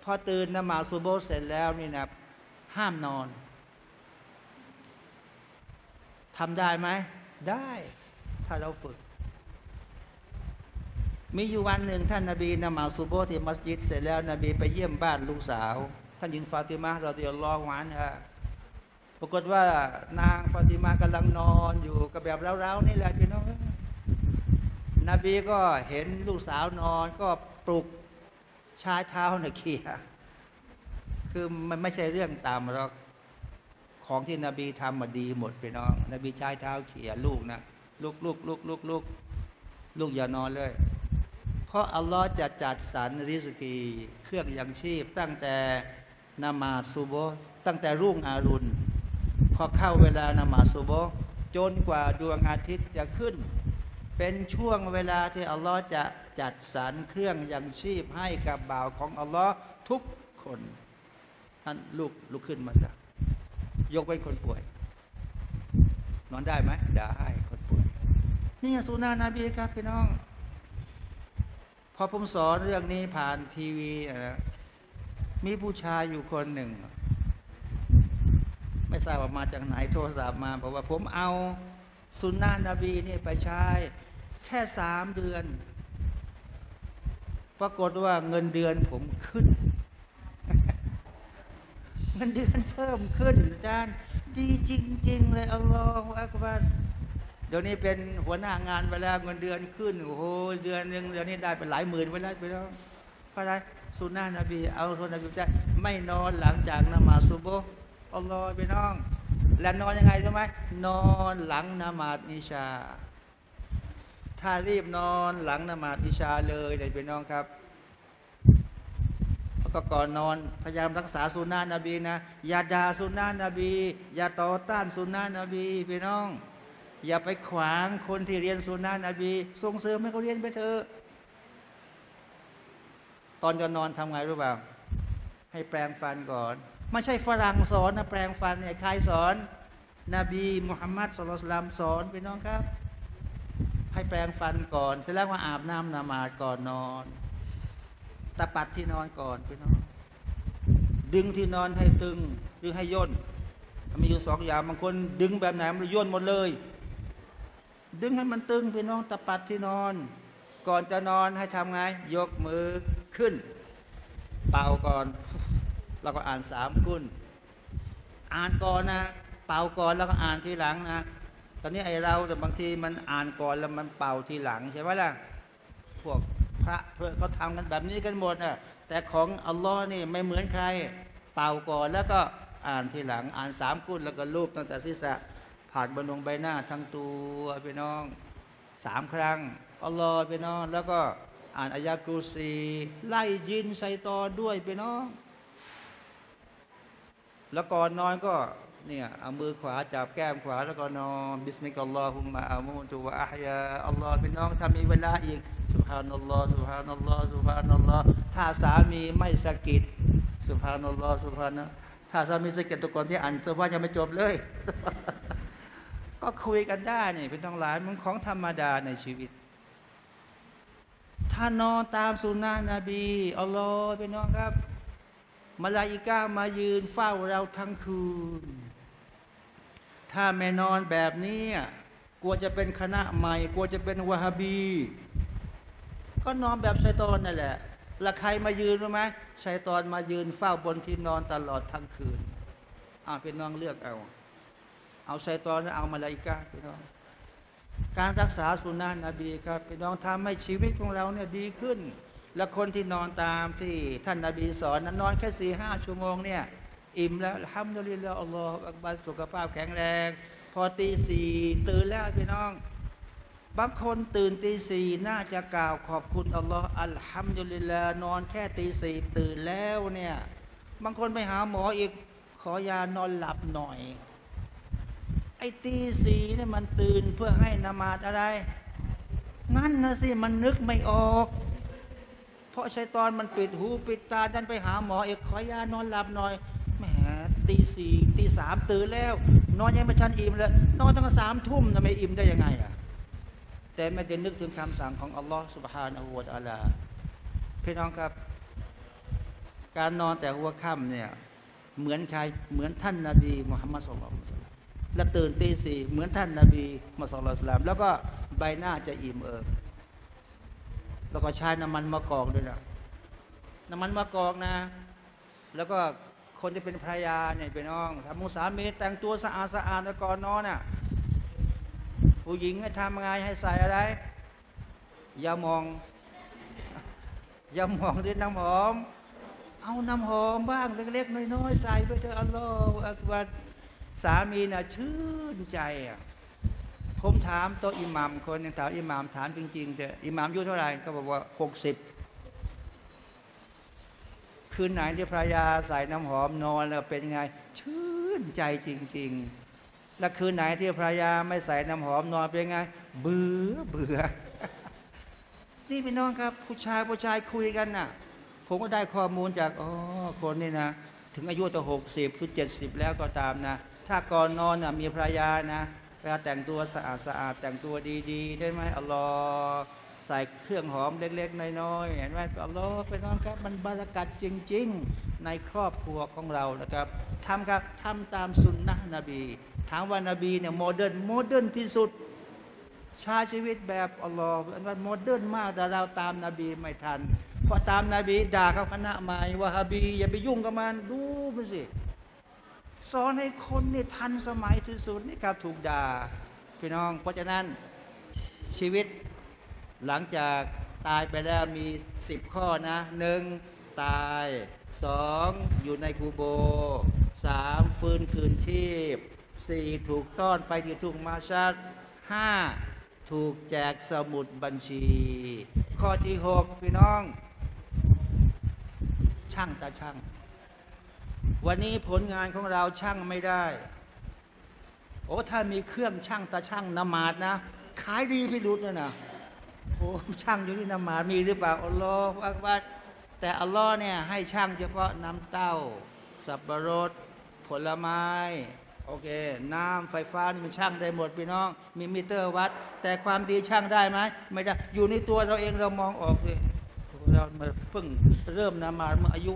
พอตื่นนมาซุบฮ์เสร็จแล้วนี่นะห้ามนอนทำได้ไหมได้ถ้าเราฝึกมีอยู่วันหนึ่งท่านนบีนมาซุบฮ์ที่มัสยิดเสร็จแล้วนบีไปเยี่ยมบ้านลูกสาวท่านหญิงฟาติมาเราเดือดร้อนหวานค่ะปรากฏว่านางฟาติมากำลังนอนอยู่กับแบบเร้าๆนี่แหละพี่น้องนบีก็เห็นลูกสาวนอนก็ปลุกชายเท้าหนึ่งขี้คือมันไม่ใช่เรื่องตามหรอกของที่นบีทำมาดีหมดพี่น้องนบีชายเท้าเขี่ยลูกนะลูกอย่านอนเลยเพราะอัลลอฮ์จะจัดสรรริสกีเครื่องยังชีพตั้งแต่นมาซุบฮ์ตั้งแต่รุ่งอรุณพอเข้าเวลานมาซุบฮ์จนกว่าดวงอาทิตย์จะขึ้น เป็นช่วงเวลาที่อัลลอฮ์จะจัดสรรเครื่องยังชีพให้กับบ่าวของอัลลอฮ์ทุกคนท่านลุกขึ้นมาซะยกเป็นคนป่วยนอนได้ไหมได้คนป่วยนี่สุนานะนบีครับพี่น้องพอผมสอนเรื่องนี้ผ่านทีวีมีผู้ชายอยู่คนหนึ่งไม่ทราบว่ามาจากไหนโทรศัพท์มาบอกว่าผมเอาสุนนะนบีนี่ไปใช้แค่3 เดือนปรากฏว่าเงินเดือนผมขึ้น เงินเดือนเพิ่มขึ้นอาจารย์ดีจริงๆเลยอัลลอฮฺอักบัรเดี๋ยวนี้เป็นหัวหน้างานไปแล้วเงินเดือนขึ้นโอ้โหเดือนหนึ่งเดี๋ยวนี้ได้เป็นหลายหมื่นไปแล้วเพราะอะไรสุนนะนบีเอาสุนนะนบีใช้ไม่นอนหลังจากนมาซุบฮฺอัลลอฮฺพี่น้องและนอนยังไงรู้ไหมนอนหลังนมาดอิชาถ้ารีบนอนหลังนมาดอิชาเลยเด็กพี่น้องครับแล้วก็ก่อนนอนพยายามรักษาสุนนะนบีนะอย่าด่าสุนนะนบีอย่าต่อต้านสุนนะนบีพี่น้องอย่าไปขวางคนที่เรียนสุนนะนบีส่งเสริมให้เขาเรียนไปเถอะตอนจะนอนทำไงรู้เปล่าให้แปรงฟันก่อนไม่ใช่ฝรั่งสอนนะแปลงฟันเนี่ยใครสอนนบีมุฮัมมัดศ็อลลัลลอฮุอะลัยฮิวะซัลลัมสอนพี่น้องครับให้แปลงฟันก่อนเสร็จแล้วมาอาบน้ำนมาดก่อนนอนตะปัดที่นอนก่อนพี่น้องดึงที่นอนให้ตึงหรือให้ย่นมีอยู่2 อย่างบางคนดึงแบบไหนมันย่นหมดเลยดึงให้มันตึงพี่น้องตะปัดที่นอนก่อนจะนอนให้ทำไงยกมือขึ้นเป่าก่อนเราก็อ่าน3 กุลอ่านก่อนนะเป่าก่อนแล้วก็อ่านทีหลังนะตอนนี้ไอเราแต่บางทีมันอ่านก่อนแล้วมันเป่าทีหลังใช่ไหมล่ะพวกพระเพื่อเขาทำกันแบบนี้กันหมดนะแต่ของอัลลอฮ์นี่ไม่เหมือนใครเป่าก่อนแล้วก็อ่านทีหลังอ่าน3 กุลแล้วก็ลูบตั้งแต่ศีรษะผ่านบนดวงใบหน้าทั้งตัวพี่น้อง3 ครั้งอัลลอฮ์พี่น้องแล้วก็อ่านอายะกุรซีไล่ยินชัยฏอนด้วยพี่น้องแล้วก่อนนอนก็เนี่ยเอามือขวาจับแก้มขวาแล้วก็นอนบิสมิลลาฮิรเราะห์มานุวะอะฮยาอัลลอฮ์พี่น้องถ้ามีเวลาอีกซุบฮานัลลอฮ์ซุบฮานัลลอฮ์ซุบฮานัลลอฮ์ถ้าสามีไม่สะกิดซุบฮานัลลอฮ์ซุบฮานะถ้าสามีสะกิดตะกอนที่อ่านจะว่ายังไม่จบเลย ก็คุยกันได้นี่เป็นทั้งหลายมันของธรรมดาในชีวิตถ้านอนตามสุนนะนบีอัลลอฮ์พี่น้องครับมลาอิกะฮ์มายืนเฝ้าเราทั้งคืนถ้าไม่นอนแบบนี้กลัวจะเป็นคณะใหม่กลัวจะเป็นวะฮาบีก็นอนแบบชัยฏอนนั่นแหละแล้วใครมายืนรู้ไหมชัยฏอนมายืนเฝ้าบนที่นอนตลอดทั้งคืนพี่น้องเลือกเอาชัยฏอนหรือเอามลาอิกะฮ์พี่น้องการรักษาสุนนะนบีครับพี่น้องทำให้ชีวิตของเราเนี่ยดีขึ้นและคนที่นอนตามที่ท่านนบีสอนนั้นนอนแค่4-5 ชั่วโมงเนี่ยอิ่มแล้วอัลฮัมดุลิลลาฮฺอัลลอฮฺอักบัรสุขภาพแข็งแรงพอตี 4ตื่นแล้วพี่น้องบางคนตื่นตี 4น่าจะกล่าวขอบคุณอัลลอฮฺอัลฮัมดุลิลลาฮฺนอนแค่ตี 4ตื่นแล้วเนี่ยบางคนไปหาหมออีกขอยานอนหลับหน่อยไอ้ตี 4เนี่ยมันตื่นเพื่อให้นมาดอะไรนั่นนะสิมันนึกไม่ออกเพราะชัยฏอนมันปิดหูปิดตาดันไปหาหมอเอกขอยานอนหลับหน่อยแหมตี 4ตี 3ตื่นแล้วนอนยังไม่ทันอิ่มเลยนอนตั้งแต่3 ทุ่มทำไมอิ่มได้ยังไงแต่ไม่ได้นึกถึงคำสั่งของอัลลอฮฺซุบฮานะฮูวะตะอาลาพี่น้องครับการนอนแต่หัวค่ำเนี่ยเหมือนใครเหมือนท่านนบีมุฮัมมัดศ็อลลัลลอฮุอะลัยฮิวะซัลลัมและตื่นตี 4เหมือนท่านนบีมุฮัมมัดศ็อลลัลลอฮุอะลัยฮิวะซัลลัมแล้วก็ใบหน้าจะอิ่มเอิบแล้วก็ใช้น้ำมันมะกอกด้วยนะน้ำมันมะกอกนะแล้วก็คนที่เป็นภรรยาเนี่ยเป็นน้องทำมุสามีแต่งตัวสะอาดแล้วก่อนนอนน่ะผู้หญิงให้ทำงานให้ใส่อะไรอย่ามองด้วยน้ำหอมเอาน้ำหอมบ้างเล็กๆน้อยๆใส่ไปเถอะอัลลอฮฺอักบัรสามีน่ะชื่นใจผมถามตัวอิหม่ามคนหนึ่งถามอิหม่ามถามจริงๆเถอะอิหม่ามอายุเท่าไหร่ก็บอกว่า60คืนไหนที่ภรรยาใส่น้ำหอมนอนแล้วเป็นไงชื่นใจจริงๆ แล้วคืนไหนที่ภรรยาไม่ใส่น้ำหอมนอนเป็นไงเบื่อเบื่อนี่พี่น้องครับผู้ชายคุยกันน่ะผมก็ได้ข้อมูลจากคนนี่นะถึงอายุจะ60 หรือ 70แล้วก็ตามนะถ้าก่อนนอนน่ะมีภรรยานะเวลาแต่งตัวสะอาดสะอาดแต่งตัวดีๆได้ไหมอัลลอฮ์ใส่เครื่องหอมเล็กๆน้อยๆเห็นไหมอัลลอฮ์พี่น้องครับมันบารอกัตจริงๆในครอบครัวของเรานะครับทำตามสุนนะนบีถามว่านบีเนี่ยโมเดิร์นที่สุดใช้ชีวิตแบบอัลลอฮ์อันว่าโมเดิร์นมากแต่เราตามนบีไม่ทันเพราะตามนบีด่าเขาคณะใหม่วะฮาบีอย่าไปยุ่งกับมันดูมันสิสอนให้คนนี่ทันสมัยที่สุดนี่ครับถูกด่าพี่น้องเพราะฉะนั้นชีวิตหลังจากตายไปแล้วมี10ข้อนะ1ตาย2อยู่ในกูโบ3ฟื้นคืนชีพ4ถูกต้อนไปที่ทุ่งมาชัด5ถูกแจกสมุดบัญชีข้อที่6พี่น้องช่างตาช่างวันนี้ผลงานของเราช่างไม่ได้ถ้ามีเครื่องช่างตาช่างนมาดนะขายดีพิรุษนะช่างอยู่ที่นมาดมีหรือเปล่าอัลลอฮฺอักบัรแต่อัลลอฮ์เนี่ยให้ช่างเฉพาะน้ำเต้าสับปะรดผลไม้โอเคน้ำไฟฟ้านี่มันช่างได้หมดพี่น้องมีมิเตอร์วัดแต่ความดีช่างได้ไหมไม่ได้อยู่ในตัวเราเองเรามองออกเลยเราเพิ่งเริ่มนมาดเมื่ออายุ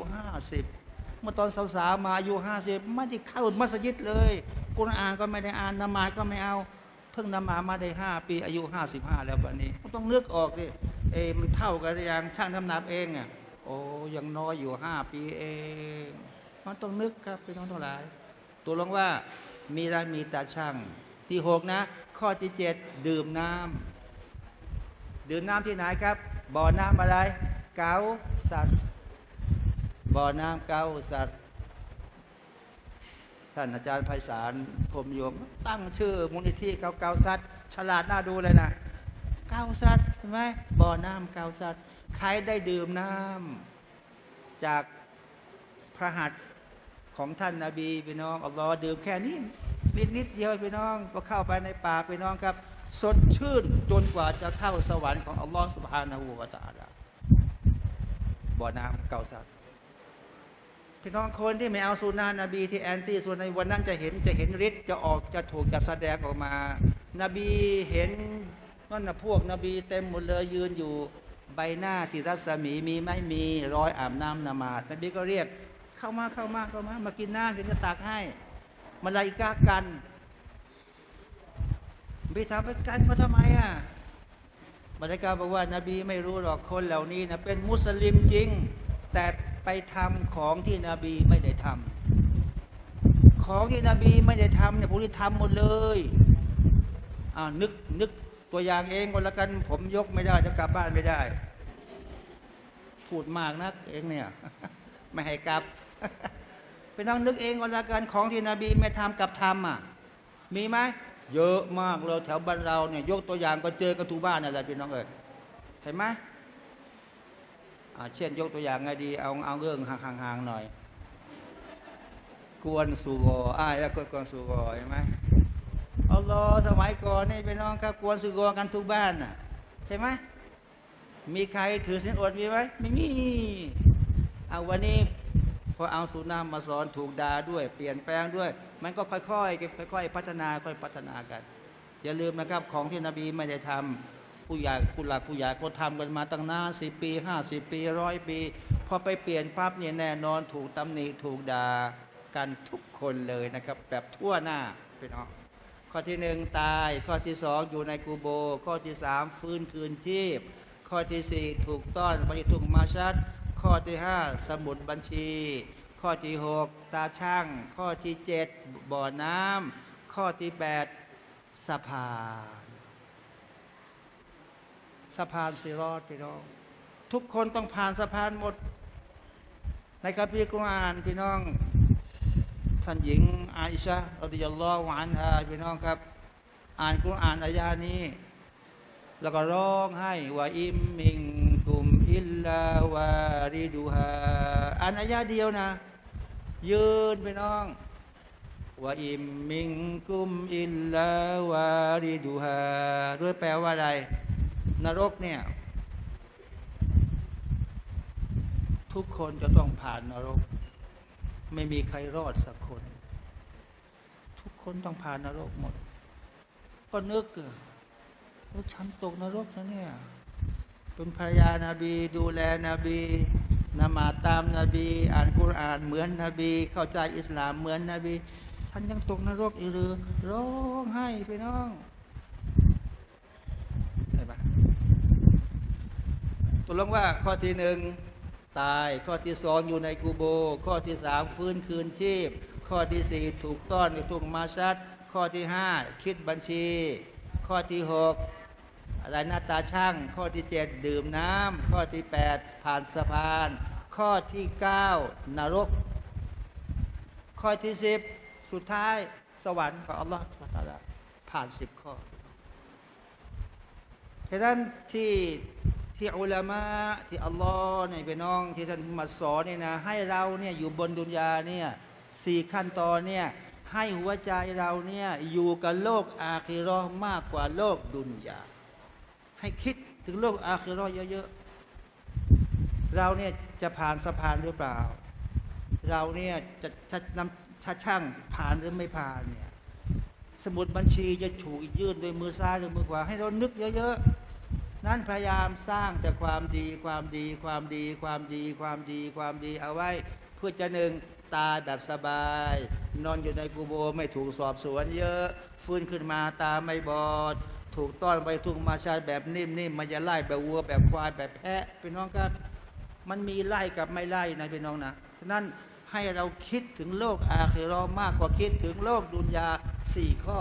50เมื่อตอนสาวๆมาอายุ50ไม่ได้เข้ามัสยิดเลยกุรอานก็ไม่ได้อ่านนมาดก็ไม่เอาเพิ่งนมาดมาได้5 ปีอายุ55แล้ววันนี้ต้องเลือกออกดิมันเท่ากันอย่างช่างทำหนับเองอ่ะยังน้อยอยู่5 ปีเองมันต้องนึกครับพี่น้องทั้งหลายตัวลงว่ามีได้มีตาช่างที่6นะข้อที่7ดื่มน้ำที่ไหนครับบ่อน้ำอะไรเก๋าสัตว์บ่อน้ำเก๋าสัตว์ท่านอาจารย์ไพศาลพรหมโยงตั้งชื่อมูลนิธิเก๋าสัตว์ฉลาดน่าดูเลยนะเก๋าสัตว์ใช่ไหมบ่อน้ำเก๋าสัตว์ใครได้ดื่มน้ำจากพระหัตถ์ของท่านนบีพี่น้องอัลลอฮ์ดื่มแค่นี้นิดเดียวพี่น้องพอเข้าไปในปากพี่น้องครับสดชื่นจนกว่าจะเข้าสวรรค์ของอัลลอฮ์ซุบฮานะฮูวะตะอาลาบ่อน้ำเก๋าสัตว์พี่น้องคนที่ไม่เอาสุนนะนบีที่แอนตี้สุนนะวันนั้นจะเห็นฤทธิ์จะออกจะถูกจะแสดงออกมานบีเห็นนั่นนะพวกนบีเต็มหมดเลยยืนอยู่ใบหน้าที่รัศมีมีไม่มีรอยอาบน้ำนมาดนบีก็เรียกเข้ามามากินน้ำกินกระตักให้มาลาอิกะห์กันไปถามไปกันมาทำไมมาลาอิกะห์บอกว่านบีไม่รู้หรอกคนเหล่านี้นะเป็นมุสลิมจริงแต่ไปทำของที่นบีไม่ได้ทำของที่นบีไม่ได้ทำเนี่ยพวกนี้ทำหมดเลยนึกตัวอย่างเองคนละกันผมยกไม่ได้จะกลับบ้านไม่ได้พูดมากนักเองเนี่ยไม่ให้กลับไปนั่งนึกเองคนละกันของที่นบีไม่ทำกับทำมีไหมเยอะมากเราแถวบ้านเราเนี่ยยกตัวอย่างก็เจอกันทุกบ้านอะไรพี่น้องเอ๋ยเห็นไหมเช่นยกตัวอย่างไงดีเอาเรื่องห่างๆหน่อยกวนสุโกแล้วกวนสุโกเห็นไหมอัลลอฮ์สมัยก่อนนี่พี่น้องครับกวนสุโกกันทุกบ้านเห็นไหมมีใครถือศีลอดมีไหมไม่มีวันนี้พอเอาสุนนะมาสอนถูกด่าด้วยเปลี่ยนแปลงด้วยมันก็ค่อยๆพัฒนากันอย่าลืมนะครับของที่นบีไม่ได้ทำผู้หลักผู้ใหญ่ก็ทำกันมาตั้งนาน10 ปี50 ปี100 ปีพอไปเปลี่ยนปั๊บเนี่ยแน่นอนถูกตำหนิถูกด่ากันทุกคนเลยนะครับแบบทั่วหน้าพี่น้องข้อที่1ตายข้อที่2อยู่ในกูโบข้อที่3ฟื้นคืนชีพข้อที่4ถูกต้อนไปถูกมาชัดข้อที่5สมุดบัญชีข้อที่6ตาช่างข้อที่7บ่อน้ำข้อที่8สะพานซีรอดพี่น้องทุกคนต้องผ่านสะพานหมดในคัมภีร์กุรอานพี่น้องท่านหญิงอาอิชะฮ์รอฎิยัลลอฮุอันฮาพี่น้องครับอ่านกุรอานอายะนี้แล้วก็ร้องให้ว่าอิมมิงกุมอิลลาวาริดูฮาอันอายะเดียวนะยืนพี่น้อง วะอิมมิงกุมอิลลาวาริดูฮาด้วยแปลว่าอะไรนรกเนี่ยทุกคนจะต้องผ่านนรกไม่มีใครรอดสักคนทุกคนต้องผ่านนรกหมดก็นึกว่าฉันตกนรกนะเนี่ยเป็นภรรยานาบีดูแลนบีนมาตามนบีอ่านกุรอานเหมือนนบีเข้าใจอิสลามเหมือนนบีฉันยังตกนรกอีกหรือร้องไห้พี่น้องใช่ปะตกลงว่าข้อที่หนึ่งตายข้อที่สองอยู่ในกูโบข้อที่สามฟื้นคืนชีพข้อที่สี่ถูกต้อนอยู่ถูกมาชัดข้อที่ห้าคิดบัญชีข้อที่หกอะไรหน้าตาช่างข้อที่เจ็ดดื่มน้ำข้อที่แปดผ่านสะพานข้อที่เก้านรกข้อที่สิบสุดท้ายสวรรค์ของอัลลอฮฺผ่าน10ข้อฉะนั้นที่อุลามะที่อัลลอฮฺเนี่ยพี่น้องที่ท่านมาสอนเนี่ยนะให้เราเนี่ยอยู่บนดุนยาเนี่ยสี่ขั้นตอนเนี่ยให้หัวใจเราเนี่ยอยู่กับโลกอาคิเราะห์มากกว่าโลกดุนยาให้คิดถึงโลกอาคิเราะห์เยอะๆเราเนี่ยจะผ่านสะพานหรือเปล่าเราเนี่ยจะช่างผ่านหรือไม่ผ่านเนี่ยสมุดบัญชีจะถูกยื่นโดยมือซ้ายหรือมือขวาให้เรานึกเยอะๆนั้นพยายามสร้างแต่ความดีเอาไว้เพื่อจะหนึ่งตายแบบสบายนอนอยู่ในกูโบไม่ถูกสอบสวนเยอะฟื้นขึ้นมาตาไม่บอดถูกต้อนไปทุ่งมาชายแบบนิ่มๆมันจะไล่แบบวัวแบบควายแบบแพะพี่น้องก็มันมีไล่กับไม่ไล่นะพี่น้องนะฉะนั้นให้เราคิดถึงโลกอาคิเราะห์มากกว่าคิดถึงโลกดุนยา4ข้อ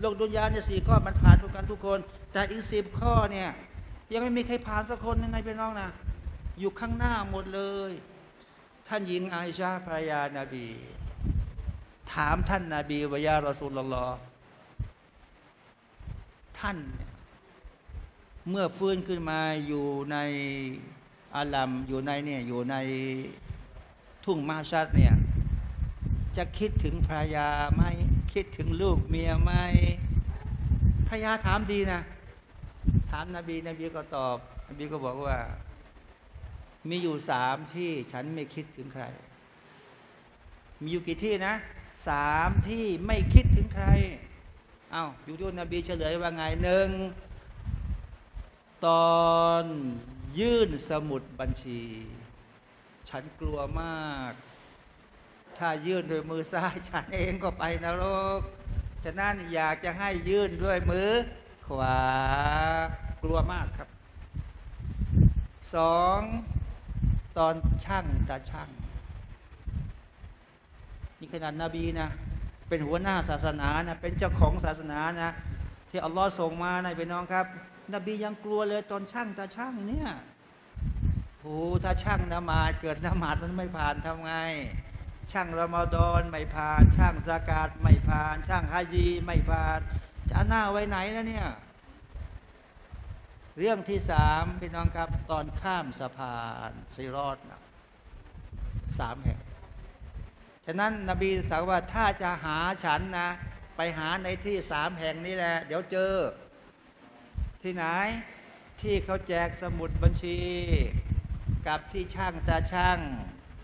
โลกดุนยาเนี่ย4ข้อมันผ่านทุกกันทุกคนแต่อีก10ข้อเนี่ยยังไม่มีใครผ่านสักคนนะพี่น้องนะอยู่ข้างหน้าหมดเลยท่านหญิงอาอิชาภรรยานาบีถามท่านนาบีวะยารอซูลุลลอฮ์ท่านเมื่อฟื้นขึ้นมาอยู่ในอาลัมอยู่ในทุ่งมาชัดเนี่ยจะคิดถึงภรรยาไหมคิดถึงลูกเมียไหมภรรยาถามดีนะถามนบีนบีก็ตอบนบีก็บอกว่ามีอยู่สามที่ฉันไม่คิดถึงใครมีอยู่กี่ที่นะสามที่ไม่คิดถึงใครเอ้าอยู่ที่นบีเฉลยว่าไงหนึ่งตอนยื่นสมุดบัญชีฉันกลัวมากถ้ายื่นด้วยมือซ้ายฉันเองก็ไปนรกฉะนั้นอยากจะให้ยื่นด้วยมือขวากลัวมากครับสองตอนช่างตาช่างนี่ขนาดนบีนะเป็นหัวหน้าศาสนานะเป็นเจ้าของศาสนานะที่อัลลอฮ์ส่งมานะพี่น้องครับนบียังกลัวเลยตอนช่างตาช่างเนี่ยโอ้ถ้าช่างนมาดเกิดนมาดมันไม่ผ่านทำไงช่างรอมฎอนไม่ผ่านช่างซากาตไม่ผ่านช่างฮะจีไม่ผ่านจะหน้าไว้ไหนแล้วเนี่ยเรื่องที่สามพี่น้องครับตอนข้ามสะพานซีรอดนะสามแห่งฉะนั้นนบีถามว่าถ้าจะหาฉันนะไปหาในที่สามแห่งนี้แหละเดี๋ยวเจอที่ไหนที่เขาแจกสมุดบัญชีกับที่ช่างตาช่าง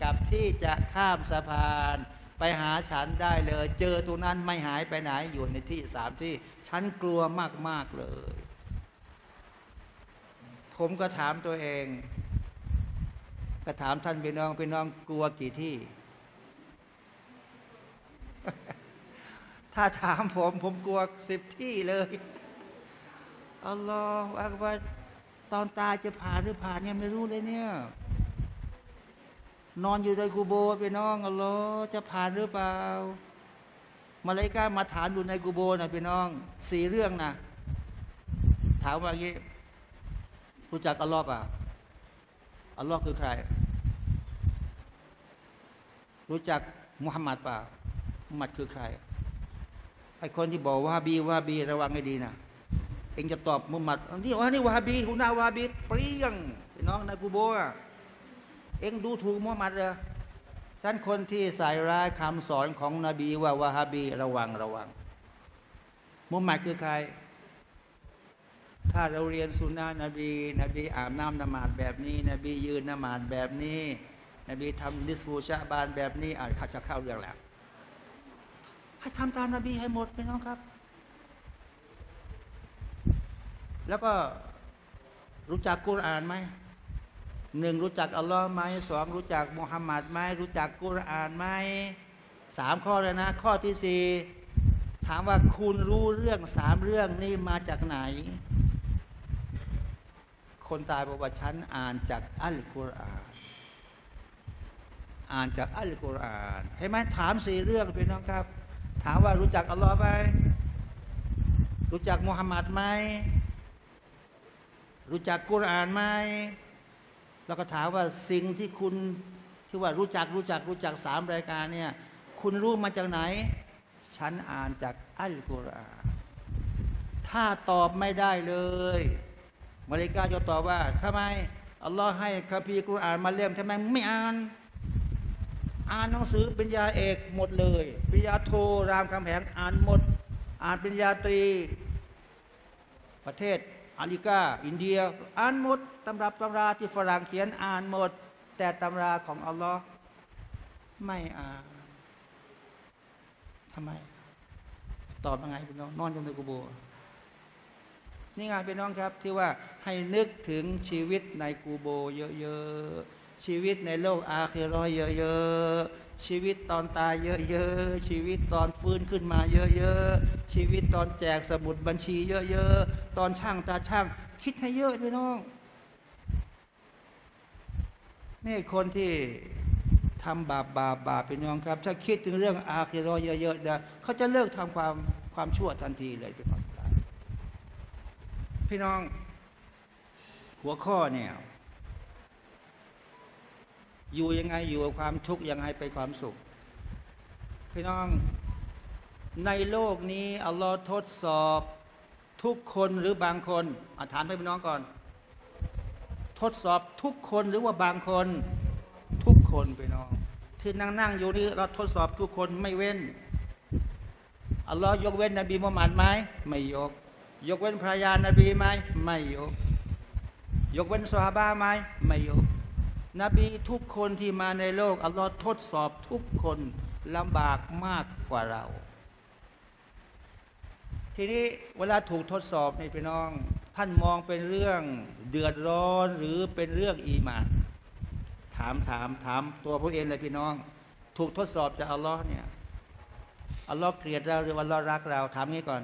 กับที่จะข้ามสะพานไปหาฉันได้เลยเจอตรงนั้นไม่หายไปไหนอยู่ในที่สามที่ฉันกลัวมากๆเลยผมก็ถามตัวเองก็ถามท่านพี่น้องกลัวกี่ที่ถ้าถามผมกลัว10ที่เลยอัลลอฮฺอักบัรตอนตายจะผ่านหรือผ่านเนี่ยไม่รู้เลยเนี่ยนอนอยู่ในกูโบพี่น้องอัลลอฮฺจะผ่านหรือเปล่ามาเลย์ก้ามาถามอยู่ในกูโบนะพี่น้องสี่เรื่องนะถามว่าอย่างนี้รู้จักอัลลอฮ์ป่ะอัลลอฮ์คือใครรู้จักมุฮัมมัดป่ะมุฮัมมัดคือใครไอคนที่บอกว่าวาบีระวังให้ดีนะเองจะตอบมุฮัมมัดนี่ว่านี่วาบีหุนาวาบีเปรี้ยงน้องนายกูโบะเองดูถูกมุฮัมมัดเลย ท่านคนที่ใส่ร้ายคำสอนของนบีว่าวะฮาบีระวังมุฮัมมัดคือใครถ้าเราเรียนสุนนะนบีอาบน้ำนมาดแบบนี้นบียืนนมาดแบบนี้นบีทำนิสฟูชะบานแบบนี้อาจจะเข้าเรื่องแล้วให้ทำตามนบีให้หมดพี่น้องครับแล้วก็รู้จักกุรอานไหมหนึ่งรู้จักอัลลอฮ์ไหมสองรู้จักมุฮัมมัดไหมรู้จักกุรอานไหมสามข้อเลยนะข้อที่สี่ถามว่าคุณรู้เรื่องสามเรื่องนี้มาจากไหนคนตายบอกว่าฉันอ่านจากอัลกุรอานเห็นไหมถามสี่เรื่องพี่น้องครับถามว่ารู้จักอัลลอฮ์ไหมรู้จักมุฮัมมัดไหมรู้จักกุรอานไหมแล้วก็ถามว่าสิ่งที่คุณที่ว่ารู้จักสามรายการเนี่ยคุณรู้มาจากไหนฉันอ่านจากอัลกุรอานถ้าตอบไม่ได้เลยมาเลกาจะตอบว่าทำไมอัลลอฮ์ให้คัมภีร์กุรอานมาเล่มทำไมไม่อ่านหนังสือปริญญาเอกหมดเลยปริญญาโทรามคำแหงอ่านหมดอ่านปริญญาตรีประเทศอาริกาอินเดียอ่านหมดตำรับตำราที่ฝรั่งเขียนอ่านหมดแต่ตำราของอัลลอฮ์ไม่อ่านทำไมตอบยังไงพี่น้องนอนจมในกุโบนี่ไงพี่น้องครับที่ว่าให้นึกถึงชีวิตในกูโบเยอะๆชีวิตในโลกอาคิเราะห์เยอะๆชีวิตตอนตายเยอะๆชีวิตตอนฟื้นขึ้นมาเยอะๆชีวิตตอนแจกสมุดบัญชีเยอะๆตอนช่างตาช่างคิดให้เยอะพี่น้องนี่คนที่ทำบาปพี่น้องครับถ้าคิดถึงเรื่องอาคิเราะห์เยอะๆนะเขาจะเลิกทำความชั่วทันทีเลยพี่น้องหัวข้อเนี่ยอยู่ยังไงอยู่กับความทุกข์ยังไงไปความสุขพี่น้องในโลกนี้อัลลอฮ์ทดสอบทุกคนหรือบางคนถามให้พี่น้องก่อนทดสอบทุกคนหรือว่าบางคนทุกคนพี่น้องที่นั่งอยู่นี่เราทดสอบทุกคนไม่เว้นอัลลอฮ์ยกเว้นนบีมุฮัมมัดไหมไม่ยกเว้นภรรยานบีไหมไม่ยกเว้นซอฮาบะห์ไหมไม่นบีทุกคนที่มาในโลกอัลลอฮ์ทดสอบทุกคนลำบากมากกว่าเราทีนี้เวลาถูกทดสอบในพี่น้องท่านมองเป็นเรื่องเดือดร้อนหรือเป็นเรื่องอีหม่านถามตัวพวกเองเลยพี่น้องถูกทดสอบจากอัลลอฮ์เนี่ยอัลลอฮ์เกลียดเราหรืออัลลอฮ์รักเราถามงี้ก่อน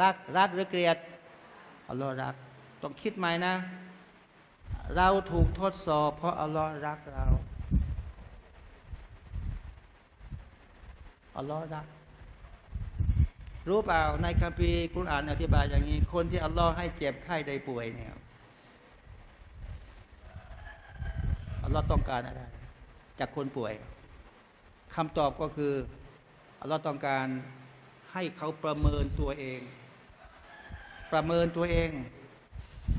รักหรือเกลียดอัลลอฮ์รักต้องคิดใหม่นะเราถูกทดสอบเพราะอัลลอฮ์รักเราอัลลอฮ์รักรู้เปล่าในคัมภีร์กุรอานอธิบายอย่างนี้คนที่อัลลอฮ์ให้เจ็บไข้ได้ป่วยเนี่ยอัลลอฮ์ต้องการอะไรจากคนป่วยคำตอบก็คืออัลลอฮ์ต้องการให้เขาประเมินตัวเองใ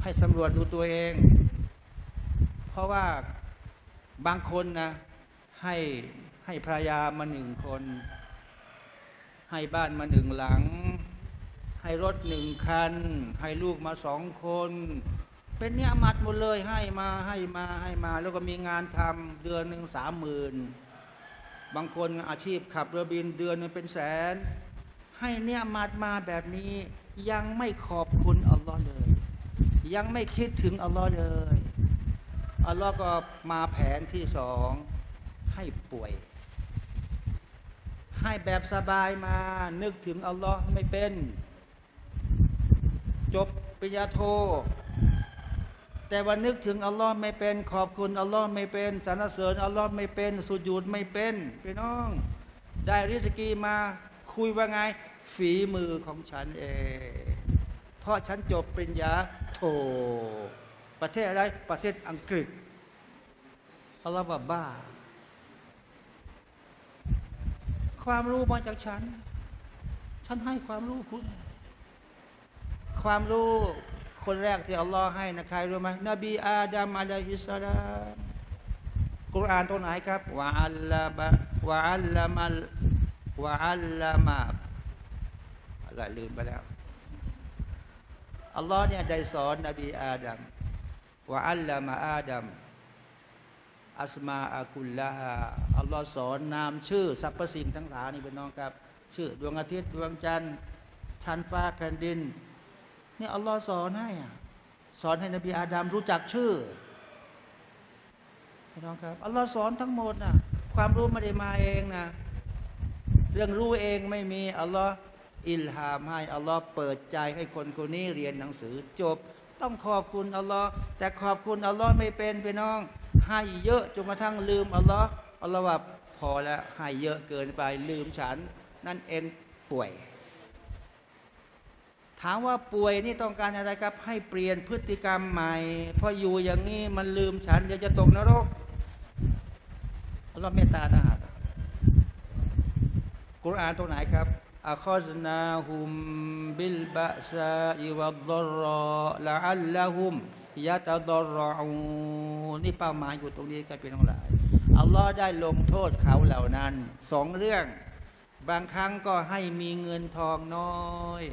ห้สำรวจดูตัวเองเพราะว่าบางคนนะให้ภรรยามาหนึ่งคนให้บ้านมาหนึ่งหลังให้รถหนึ่งคันให้ลูกมาสองคนเป็นเนื้อมัดหมดเลยให้มาแล้วก็มีงานทำเดือนหนึ่ง30,000บางคนอาชีพขับเรือบินเดือนนึงเป็นแสนให้เนี่ยมาแบบนี้ยังไม่ขอบคุณอัลลอฮ์เลยยังไม่คิดถึงอัลลอฮ์เลยอัลลอฮ์ก็มาแผนที่สองให้ป่วยให้แบบสบายมานึกถึงอัลลอฮ์ไม่เป็นจบปริญญาโทแต่ว่านึกถึงอัลลอฮ์ไม่เป็นขอบคุณอัลลอฮ์ไม่เป็นสรรเสริญอัลลอฮ์ไม่เป็นสุญูดไม่เป็นพี่น้องได้ริสกีมาคุยว่าไงฝีมือของฉันเองเพราะฉันจบปริญญาโทประเทศอะไรประเทศอังกฤษอัลลอฮ์บอกบ้าความรู้มาจากฉันให้ความรู้คุณความรู้คนแรกที่อัลลอฮ์ให้นะใครรู้ไหมนบีอาดัมอะลัยฮิสสลาม กุรอานตรงไหนครับวะอัลลามะอะไรลืมไปแล้วอัลลอฮ์เนี่ยได้สอนนบีอาดัมวะอัลลามะอาดัมอัสมาอากุลละฮะอัลลอฮ์สอนนามชื่อสรรพสิ่งทั้งหลายนี่เป็นน้องครับชื่อดวงอาทิตย์ดวงจันทร์ชั้นฟ้าแผ่นดินนี่อัลลอฮ์สอนให้นบีอาดัมรู้จักชื่อพี่น้องครับอัลลอฮ์สอนทั้งหมดนะความรู้ไม่ได้มาเองนะเรื่องรู้เองไม่มีอัลลอฮ์อิลฮามให้อัลลอฮ์เปิดใจให้คนคนนี้เรียนหนังสือจบต้องขอบคุณอัลลอฮ์แต่ขอบคุณอัลลอฮ์ไม่เป็นพี่น้องให้เยอะจนกระทั่งลืมอัลลอฮ์อัลลอฮ์ว่าพอแล้วให้เยอะเกินไปลืมฉันนั่นเองป่วยถามว่าป่วยนี่ต้องการอะไรครับให้เปลี่ยนพฤติกรรมใหม่พออยู่อย่างนี้มันลืมฉันเดี๋ยวจะตกนรกอัลลอฮ์เมตตานะฮะกุรอานตรงไหนครับอัคซนาฮุมบิลบะซาอิวัดดอรอละอัลละฮุมยะตะดอรอนี่เป้าหมายอยู่ตรงนี้ครับพี่น้องหลายอัลลอฮ์ได้ลงโทษเขาเหล่านั้นสองเรื่องบางครั้งก็ให้มีเงินทองน้อย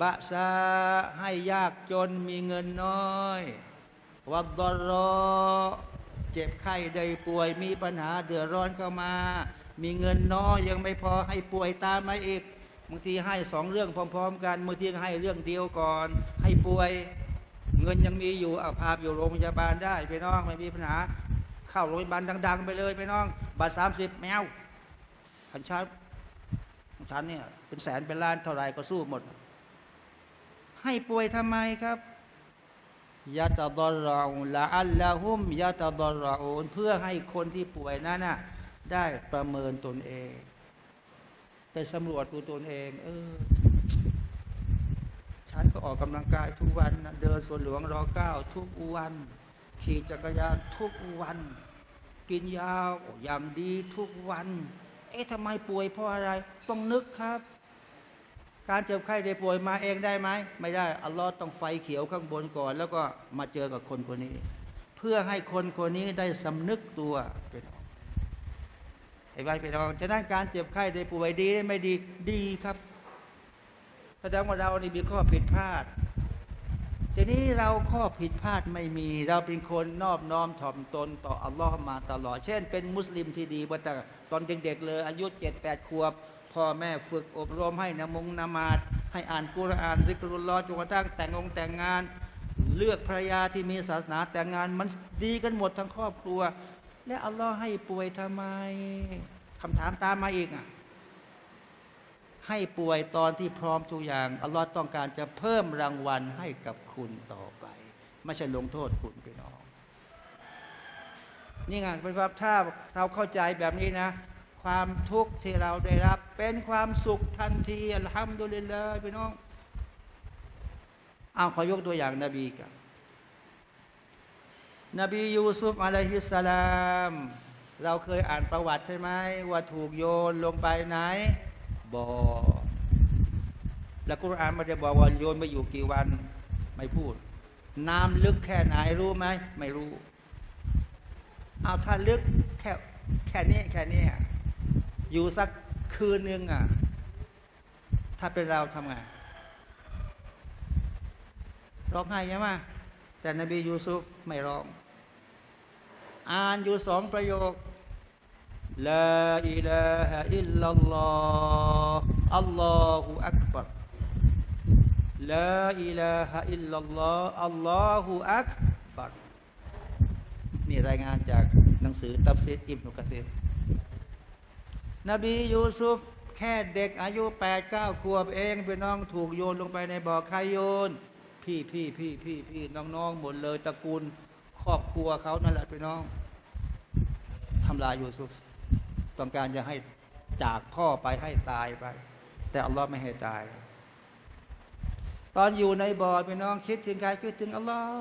บะซาให้ยากจนมีเงินน้อยวัดดอรอเจ็บไข้ได้ป่วยมีปัญหาเดือดร้อนเข้ามามีเงินน้อยยังไม่พอให้ป่วยตามมาอีกบางทีให้สองเรื่องพร้อมๆกันบางทีให้เรื่องเดียวก่อนให้ป่วยเงินยังมีอยู่เอาพาไปอยู่โรงพยาบาลได้ไปน้องไม่มีปัญหาเข้าโรงพยาบาลดังๆไปเลยไปน้องบัตร30แมวพันชาร์ของฉันเนี่ยเป็นแสนเป็นล้านเท่าไรก็สู้หมดให้ป่วยทำไมครับยะตะดอรอละอัลละฮุมยะตะดอรอเพื่อให้คนที่ป่วยนั้นน่ะได้ประเมินตนเองแต่สำรวจดูตนเองฉันก็ออกกำลังกายทุกวันเดินสวนหลวงร9ทุกวันขี่จักรยานทุกวันกินยาอย่างดีทุกวันทำไมป่วยเพราะอะไรต้องนึกครับการเจ็บไข้ได้ป่วยมาเองได้ไหมไม่ได้อัลลอฮ์ต้องไฟเขียวข้างบนก่อนแล้วก็มาเจอกับคนคนนี้เพื่อให้คนคนนี้ได้สำนึกตัวไอ้ใบเป็นองจะได้การเจ็บไข้ได้ป่วยดีได้ไม่ดีดีครับแสดงว่าเรานี่มีข้อผิดพลาดทีนี้เราข้อผิดพลาดไม่มีเราเป็นคนนอบน้อมถ่อมตนต่ออัลลอฮ์มาตลอดเช่นเป็นมุสลิมที่ดีมาตั้งตอนเด็กๆเลยอายุ 7-8 ขวบพ่อแม่ฝึกอบรมให้นามาดให้อ่านกุรอานซิกรุลลอฮ์จนกระทั่งแต่งงานเลือกภรรยาที่มีศาสนาแต่งงานมันดีกันหมดทั้งครอบครัวแล้วอัลลอฮ์ให้ป่วยทำไมคำถามตามมาอีกให้ป่วยตอนที่พร้อมทุกอย่างอัลลอฮ์ต้องการจะเพิ่มรางวัลให้กับคุณต่อไปไม่ใช่ลงโทษคุณพี่น้องนี่ไงเป็นความถ้าเราเข้าใจแบบนี้นะความทุกข์ที่เราได้รับเป็นความสุขทันทีอัลฮัมดุลิลลาฮฺพี่น้องขอยกตัวอย่างนบีกันนบียูซุฟอะลัยฮิสสลามเราเคยอ่านประวัติใช่ไหมว่าถูกโยนลงไปไหนบ่อแล้วกุรอานมันจะบอกว่าโยนไปอยู่กี่วันไม่พูดน้ำลึกแค่ไหนรู้ไหมไม่รู้เอาถ้าลึกแค่นี้อยู่สักคืนนึงถ้าเป็นเราทำไงร้องไห้ใช่ไหมแต่นบียูซุฟไม่ร้องอ่านอยู่สองประโยคลาอิลาฮะอิลลัลลอฮ์อัลลอฮุอักบัรลาอิลาฮะอิลลัลลอฮ์อัลลอฮุอักบัรนี่รายงานจากหนังสือตัฟซีรอิบนุกะซีรนบียูซุฟแค่เด็กอายุ 8-9 ขวบเองเป็นน้องถูกโยนลงไปในบ่อใครโยนพี่น้องๆหมดเลยตระกูลครอบครัวเขานั่นแหละพี่น้องทำลายยูซุฟต้องการจะให้จากพ่อไปให้ตายไปแต่อัลลอฮ์ไม่ให้ตายตอนอยู่ในบ่อพี่น้องคิดถึงใครคิดถึงอัลลอฮ์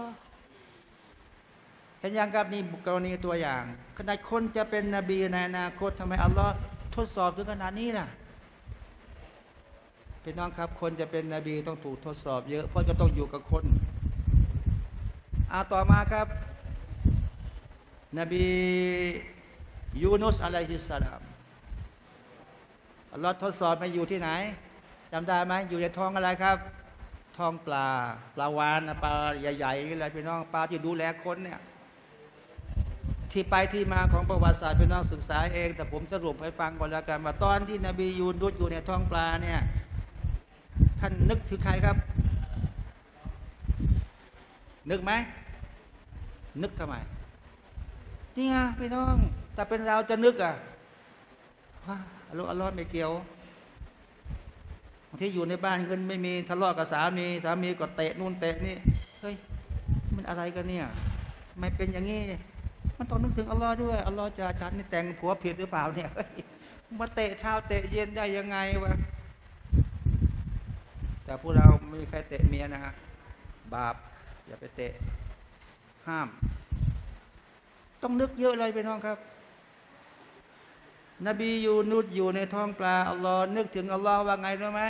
เห็นอย่างกับนี่กรณีตัวอย่างขนาดคนจะเป็นนบีในอนาคตทำไมอัลลอฮ์ทดสอบถึงขนาดนี้ล่ะพี่น้องครับคนจะเป็นนบีต้องถูกทดสอบเยอะเพราะจะต้องอยู่กับคนต่อมาครับ Nabi Yunus อะลัยฮิสสลามอัลลอฮ์ทดสอบมาอยู่ที่ไหนจำได้ไหมอยู่ในท้องอะไรครับท้องปลาวาฬปลาใหญ่ๆอะไรพี่น้องปลาที่ดูแลคนเนี่ยที่ไปที่มาของประวัติศาสตร์พี่น้องศึกษาเองแต่ผมสรุปให้ฟังก่อนแล้วกันว่าตอนที่นบียูนุสอยู่ในท้องปลาเนี่ยท่านนึกถึงใครครับนึกไหมนึกทำไมนี่ไงพี่น้องแต่เป็นเราจะนึกอัลลอฮ์ไม่เกี่ยวที่อยู่ในบ้านกันไม่มีทะเลาะกับสามีก็เตะนู่นเตะนี่เฮ้ยมันอะไรกันเนี่ยทำไมเป็นอย่างนี้มันต้องนึกถึงอัลลอฮ์ด้วยอัลลอฮ์จะฉันนี่แต่งผัวผิดหรือเปล่าเนี่ยมาเตะเช้าเตะเย็นได้ยังไงวะแต่พวกเราไม่มีใครเตะเมียนะบาปอย่าไปเตะห้ามต้องนึกเยอะเลยพี่น้องครับนบียูนุสอยู่ในท้องปลาอัลลอฮ์นึกถึงอัลลอฮ์ว่าไงรู้ไหม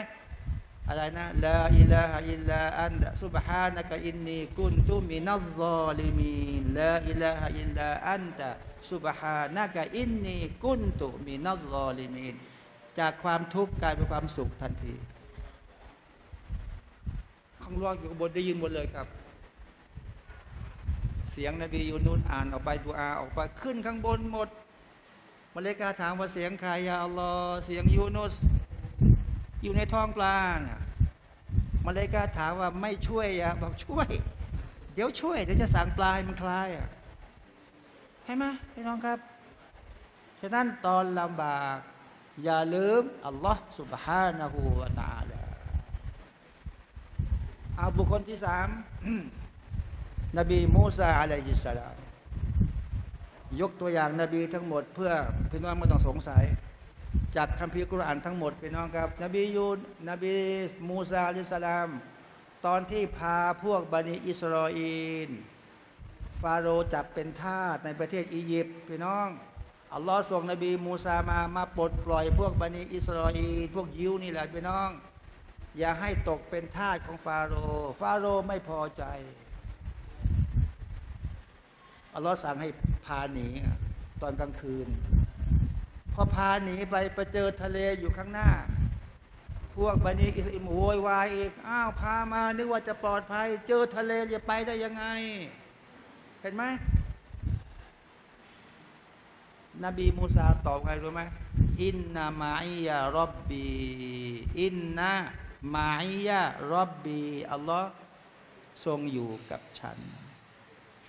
อะไรนะลาอิลาฮะอิลลาอันตะซุบฮานะกะอินนีกุนตุมินัซซอลิมีนลาอิลาฮะอิลลาอันตะซุบฮานะกะอินนีกุนตุมินัซซอลิมีนจากความทุกข์กลายเป็นความสุขทันทีข้างล่างอยู่บนได้ยินหมดเลยครับเสียงนบียูนุสอ่านออกไปดุอาออกไปขึ้นข้างบนหมดมลาอิกะฮ์ถามว่าเสียงใครยาอัลลอฮ์เสียงยูนุสอยู่ในท้องปลาเนี่ยมลาอิกะฮ์ถามว่าไม่ช่วยอ่ะบอกช่วยเดี๋ยวจะสั่งปลาให้มันคลายอ่ะเห็นไหมพี่น้องครับฉะนั้นตอนลำบากอย่าลืมอัลลอฮ์ซุบฮานะฮูวะตะอาลาเอาบุคคลที่สาม นบีมูซาอะลัยฮิสสลามยกตัวอย่างนบีทั้งหมดเพื่อพี่น้องไม่ต้องสงสัยจากคัมภีร์กุรอานทั้งหมดพี่น้องครับนบีมูซาอะลัยฮิสสลามตอนที่พาพวกบันิอิสรออีลฟาโรห์จับเป็นทาสในประเทศอียิปต์พี่น้องอัลลอฮ์ส่งนบีมูซามาปลดปล่อยพวกบันิอิสรออีลพวกยิวนี่แหละพี่น้องอย่าให้ตกเป็นทาสของฟาโรห์ไม่พอใจอัลลอฮ์สั่งให้พาหนีตอนกลางคืนพอพาหนีไปเจอทะเลอยู่ข้างหน้าพวกบันิอิสรออีลโวยวายอีกอ้าวพามานึกว่าจะปลอดภัยเจอทะเลจะไปได้ยังไงเห็นไหมนบีมูซาตอบไงรู้ไหมอินนามาอิยะร็อบบีอินนามาอิยะร็อบบีอัลลอฮ์ทรงอยู่กับฉัน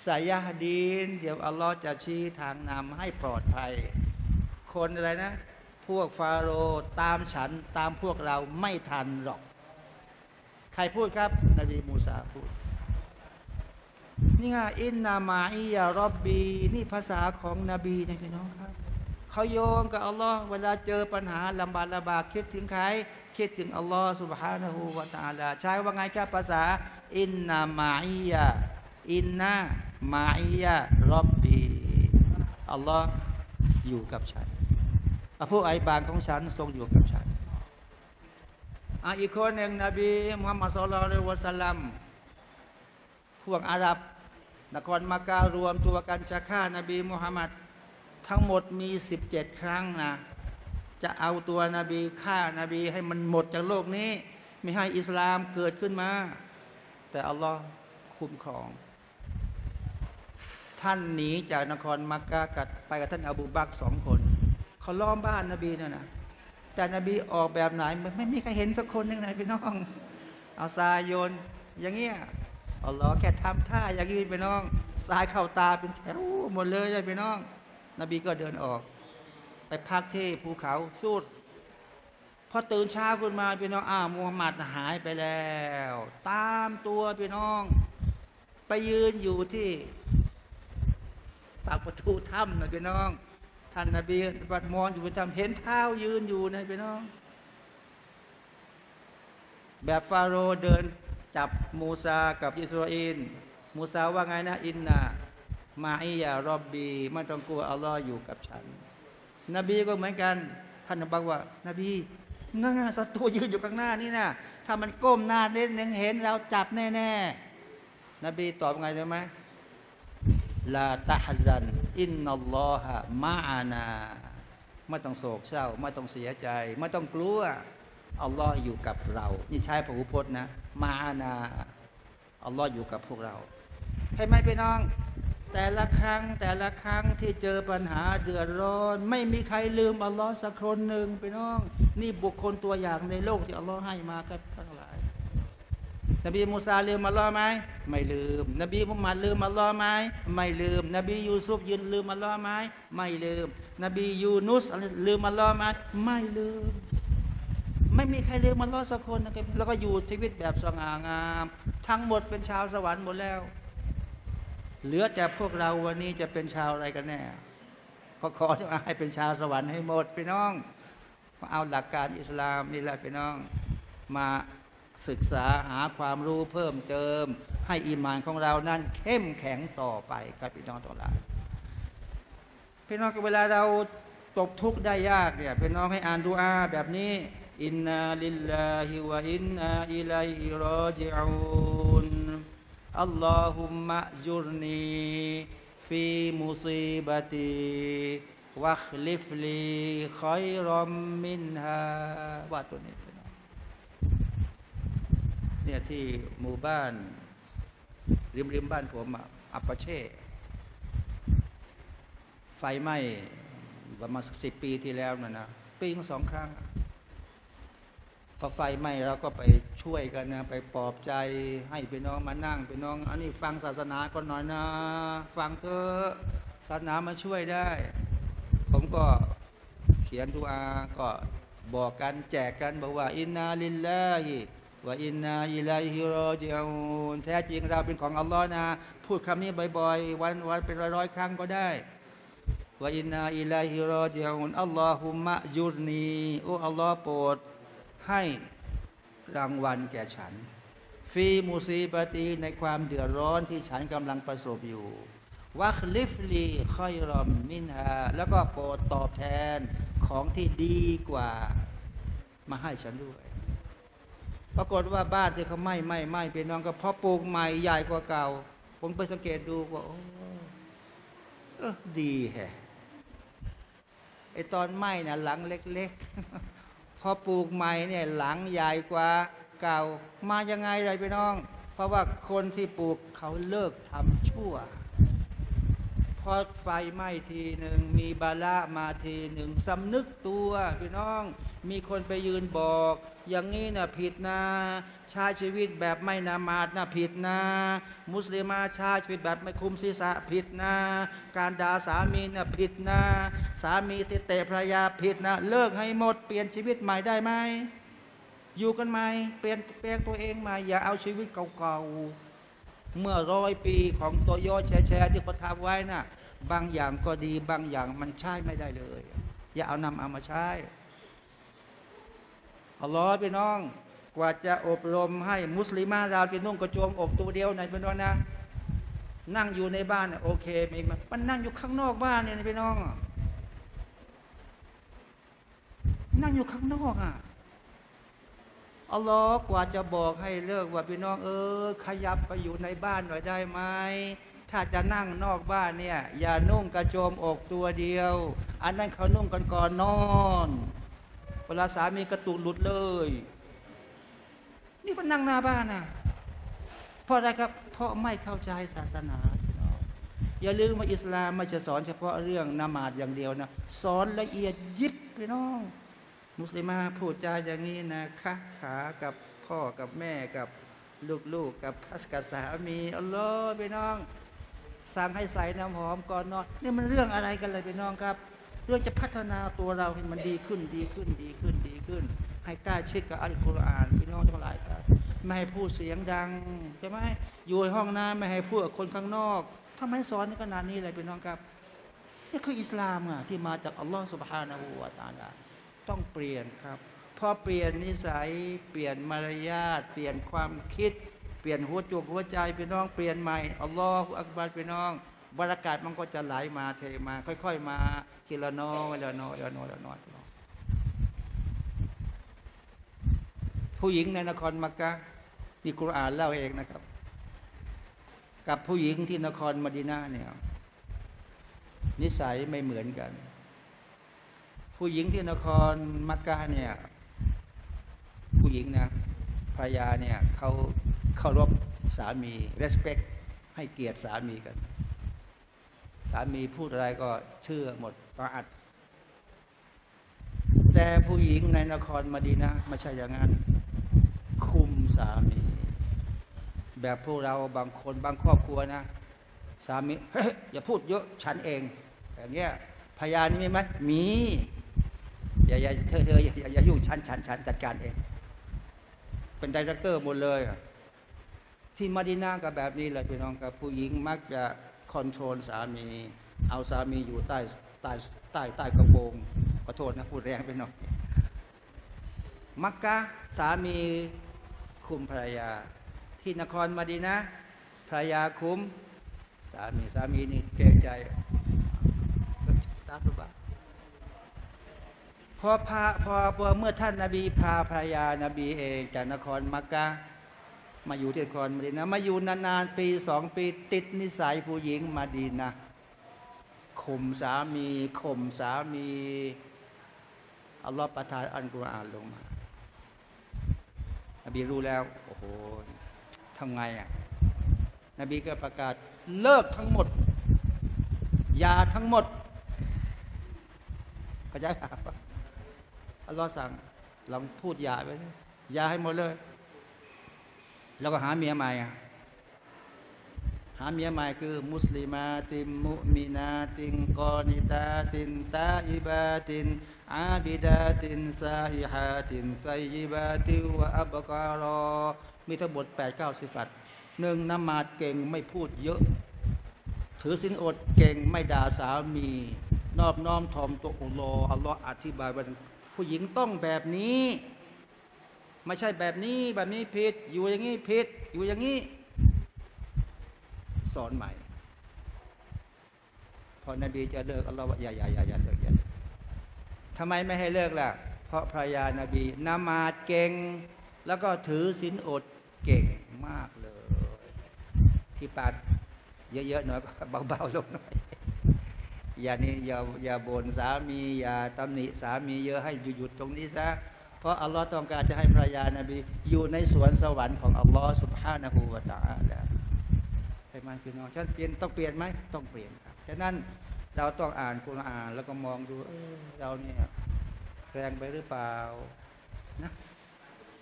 สายาดีนเดี๋ยวอัลลอฮ์จะชี้ทางนำให้ปลอดภัยคนอะไรนะพวกฟาโรห์ตามฉันตามพวกเราไม่ทันหรอกใครพูดครับนบีมูซาพูดนี่ไงอินนามาอิยะร็อบบีนี่ภาษาของนบีนะพี่น้องครับเขาโยงกับอัลลอฮ์เวลาเจอปัญหาลำบากคิดถึงใครคิดถึงอัลลอฮ์ซุบฮานะฮูวะตะอาลาใช้ว่าไงครับภาษาอินนามาอิยะอินนามาอิยะร็อบบีอัลลอฮ์อยู่กับฉันผู้อภิบาลของฉันทรงอยู่กับฉันอีกคนหนึ่งนบีมุฮัมมัดศ็อลลัลลอฮุอะลัยฮิวะซัลลัมพวกอาหรับนครมักกะห์รวมตัวกันจะฆ่านบีมุฮัมมัดทั้งหมดมี17ครั้งนะจะเอาตัวนบีฆ่านบีให้มันหมดจากโลกนี้ไม่ให้อิสลามเกิดขึ้นมาแต่อัลลอฮ์คุ้มครองท่านหนีจากนครมักกะห์ไปกับท่านอบูบักร2 คนเขาล้อมบ้านนบีเนี่ยนะแต่นบีออกแบบไหนไม่มีใครเห็นสักคนหนึ่งไหนพี่น้องเอาทรายโยนอย่างเงี้ยอัลลอฮ์แค่ทำท่าอย่างนี้พี่น้องทรายเข้าตาเป็นแถวหมดเลยพี่น้องนบีก็เดินออกไปพักที่ภูเขาสูดพอตื่นเช้าขึ้นมาพี่น้องมูฮัมหมัดหายไปแล้วตามตัวพี่น้องไปยืนอยู่ที่ปากประตูถ้ำนะพี่น้องท่านนบีบัดมองอยู่บนถ้ำเห็นเท้ายืนอยู่นะพี่น้องแบบฟาโรห์เดินจับมูซากับอิสราเอลมูซาว่าไงนะอินนามาอิยะร็อบบีไม่ต้องกลัวอัลลอฮ์อยู่กับฉันนบีก็เหมือนกันท่านบอกว่านบีนั่งศัตรูยืนอยู่ข้างหน้านี่นะถ้ามันก้มหน้าเด่นยังเห็นเราจับแน่ๆนบีตอบไงรู้ไหมลาตะฮะซัน อินนัลลอฮะมะอานาไม่ต้องโศกเศร้าไม่ต้องเสียใจไม่ต้องกลัวอัลลอฮ์อยู่กับเรานี่ใช้พระพุทธนะมานาอัลลอฮ์อยู่กับพวกเราให้ไม่ไปน้องแต่ละครั้งที่เจอปัญหาเดือดร้อนไม่มีใครลืมอัลลอฮ์สักคนหนึ่งไปน้องนี่บุคคลตัวอย่างในโลกที่อัลลอฮ์ให้มาครับทั้งหลายนบีมูซาลืมอัลลอฮ์ไหมไม่ลืมนบีมุฮัมมัดลืมอัลลอฮ์ไหมไม่ลืมนบียูซุฟลืมอัลลอฮ์ไหมไม่ลืมนบียูนุสลืมอัลลอฮ์ไหมไม่ลืมไม่มีใครลืมอัลลอฮ์สักคนนะครับแล้วก็อยู่ชีวิตแบบสง่างามทั้งหมดเป็นชาวสวรรค์หมดแล้วเหลือแต่พวกเราวันนี้จะเป็นชาวอะไรกันแน่ขอให้เป็นชาวสวรรค์ให้หมดพี่น้องเอาหลักการอิสลามนี่แหละพี่น้องมาศึกษาหาความรู้เพิ่มเติมให้อีหม่านของเรานั้นเข้มแข็งต่อไปครับพี่น้องต่อหลายพี่น้องเวลาเราตกทุกข์ได้ยากเนี่ยพี่น้องให้อ่านดุอาแบบนี้อินนาลิลลาฮิวะอินนาอิลัยฮิรอจิอูนอัลลอฮุมมะจุรนีฟีมุซีบะตีวัคลิฟลีคอยรอมมินฮาว่าตัวนี้เนี่ยที่หมู่บ้านริมบ้านผมอัปเช่ไฟไหม้ประมาณ10 ปีที่แล้วนะปีง2 ครั้งพอไฟไหม้เราก็ไปช่วยกันนะไปปลอบใจให้พี่น้องมานั่งพี่น้องอันนี้ฟังศาสนาก่อนหน่อยนะฟังเถอะศาสนามาช่วยได้ผมก็เขียนดุอาก็บอกกันแจกกันบอกว่าอินนาลิลลาฮิวะอินนาอิลัยฮิรอจิอูนแท้จริงเราเป็นของอัลลอฮ์นะพูดคำนี้บ่อยๆวันเป็น100 ครั้งก็ได้วะอินนาอิลัยฮิรอจิอูนอัลลอฮุมะยุรนีโอ้อัลลอฮ์โปรดให้รางวัลแก่ฉันฟีมูซีบะตีในความเดือดร้อนที่ฉันกำลังประสบอยู่วัคลิฟลีคอยรอมมินฮาแล้วก็โปรดตอบแทนของที่ดีกว่ามาให้ฉันด้วยปรากฏว่าบ้านที่เขาไหม้พี่น้องก็เพราะปลูกใหม่ใหญ่กว่าเก่าผมไปสังเกตดูว่าดีแฮะไอตอนไหม้นะหลังเล็กๆพอปลูกใหม่เนี่ยหลังใหญ่กว่าเก่ามายังไงเลยพี่น้องเพราะว่าคนที่ปลูกเขาเลิกทำชั่วพอไฟไหม้ทีหนึ่งมีบาละมาทีหนึ่งสำนึกตัวพี่น้องมีคนไปยืนบอกอย่างนี้นะผิดนะชาชีวิตแบบไม่นามาดนะผิดนะมุสลิมาชาชีวิตแบบไม่คุมศีรษะผิดนะการด่าสามีนะผิดนะสามีติเตะภรรยาผิดนะเลิกให้หมดเปลี่ยนชีวิตใหม่ได้ไหมอยู่กันไหมเปลี่ยนตัวเองมาอย่าเอาชีวิตเก่าๆเมื่อ100 ปีของตัวย่อแชร์ที่เขาทำไว้นะบางอย่างก็ดีบางอย่างมันใช้ไม่ได้เลยอย่าเอานำเอามาใช้อัลลอฮ์พี่น้องกว่าจะอบรมให้มุสลิมเราที่นุ่งกระโจมอกตัวเดียวในพี่น้องนะนั่งอยู่ในบ้านโอเคมันนั่งอยู่ข้างนอกบ้านเนี่ยพี่น้องนั่งอยู่ข้างนอกอ่ะอัลลอฮ์กว่าจะบอกให้เลิกว่าพี่น้องขยับไปอยู่ในบ้านหน่อยได้ไหมถ้าจะนั่งนอกบ้านเนี่ยอย่านุ่งกระโจมอกตัวเดียวอันนั้นเขานุ่งกันก่อนนอนเวลาสามีกระตุกหลุดเลยนี่มันนั่งหน้าบ้านนะเพราะอะไรครับเพราะไม่เข้าใจศาสนาอย่าลืมว่าอิสลามไม่จะสอนเฉพาะเรื่องนามาดอย่างเดียวนะสอนละเอียดยิบพี่น้องมุสลิมาพูดจาอย่างนี้นะคะขากับพ่อกับแม่กับลูกกับพัสกับสามีอัลลอฮ์พี่น้องสั่งให้ใส่น้ำหอมก่อนนอนนี่มันเรื่องอะไรกันเลยพี่น้องครับเรื่องจะพัฒนาตัวเราให้มันดีขึ้นให้กล้าชิดกับอัลกุรอานพี่น้องทั้งหลายครับไม่ให้พูดเสียงดังใช่ไหมอยู่ในห้องน้ำไม่ให้พูดกับคนข้างนอกทำไมสอนขนาดนี้เลยพี่น้องครับนี่คืออิสลามอ่ะที่มาจากอัลลอฮฺซุบฮานะฮูวะตะอาลาต้องเปลี่ยนครับพอเปลี่ยนนิสัยเปลี่ยนมารยาทเปลี่ยนความคิดเปลี่ยนหัวใจพี่น้องเปลี่ยนใหม่อัลลอฮฺอักบัรพี่น้องบรรยากาศมันก็จะไหลมาเทมาค่อยๆมาทีละน้อยละน้อยละน้อยละน้อยผู้หญิงในนครมักกะฮ์นี่กุรอานเล่าเองนะครับกับผู้หญิงที่นครมะดีนะห์เนี่ย นิสัยไม่เหมือนกันผู้หญิงที่นครมักกะเนี่ยผู้หญิงนะภรรยาเนี่ยเขาเคารพสามี respect ให้เกียรติสามีกันสามีพูดอะไรก็เชื่อหมดตาอัดแต่ผู้หญิงในนครมะดีนะไม่ใช่อย่างนั้นคุมสามีแบบพวกเราบางคนบางครอบครัวนะสามี อย่าพูดเยอะฉันเองอย่างเงี้ยภรรยานี่มีไหมมีอย่าเธออย่ายุ่งฉันจัดการเองเป็นไดเรคเตอร์หมดเลยที่มะดีนะห์ก็แบบนี้แหละพี่น้องกับผู้หญิงมักจะคอนโทรลสามีเอาสามีอยู่ใต้กระโปรงขอโทษนะพูดแรงไปหน่อยมักกะสามีคุมภรรยาที่นครมะดีนะห์ภรรยาคุมสามีนี่เกรงใจตามรู้ปะพอเมื่อท่านนบีพาภรรยานบีเองจากนครมักกะมาอยู่ที่นครมะดีนะห์มาอยู่นานๆปี2 ปีติดนิสัยผู้หญิงมะดีนะห์ข่มสามีอัลลอฮฺประทานอัลกุรอานลงมานบีรู้แล้วโอ้โหทำไงอ่ะนบีก็ประกาศเลิกทั้งหมดยาทั้งหมดเข้าใจป่ะอัลลอฮฺสั่งลองพูดยาไปยาให้หมดเลยแล้วก็หาเมียใหม่คือมุสลิมาตินมุมินาตินกอนิตาตินตาอิบาตินอาบิดาตินซาอิฮาตินไซยิบาติวะอับกาโรมีทั้งหมด 8-9 สิฟัต 1. นะมาดเก่งไม่พูดเยอะถือศีลอดเก่งไม่ด่าสามีนอบน้อมถ่อมตัวอัลลอฮ์อธิบายว่าผู้หญิงต้องแบบนี้ไม่ใช่แบบนี้ผิดอยู่อย่างนี้ผิดอยู่อย่างนี้สอนใหม่พอนบีจะเลิกอัลลอฮฺว่าอย่าเลิกทำไมไม่ให้เลิกล่ะเพราะภรรยานบีนามาดเก่งแล้วก็ถือศีลอดเก่งมากเลยที่ปากเยอะๆหน่อยก็เบาๆลงหน่อยอย่าบ่นสามีอย่าตำหนิสามีเยอะให้หยุดตรงนี้ซะเพราะอัลลอฮฺต้องการจะให้ภรรยานบีอยู่ในสวนสวรรค์ของอัลลอฮฺซุบฮานะฮูวะตะอาลาใช่ไหมพี่น้องฉันเปลี่ยนต้องเปลี่ยนไหมต้องเปลี่ยนครับฉะนั้นเราต้องอ่านกุรอานแล้วก็มองดูเราเนี่ยแรงไปหรือเปล่านะ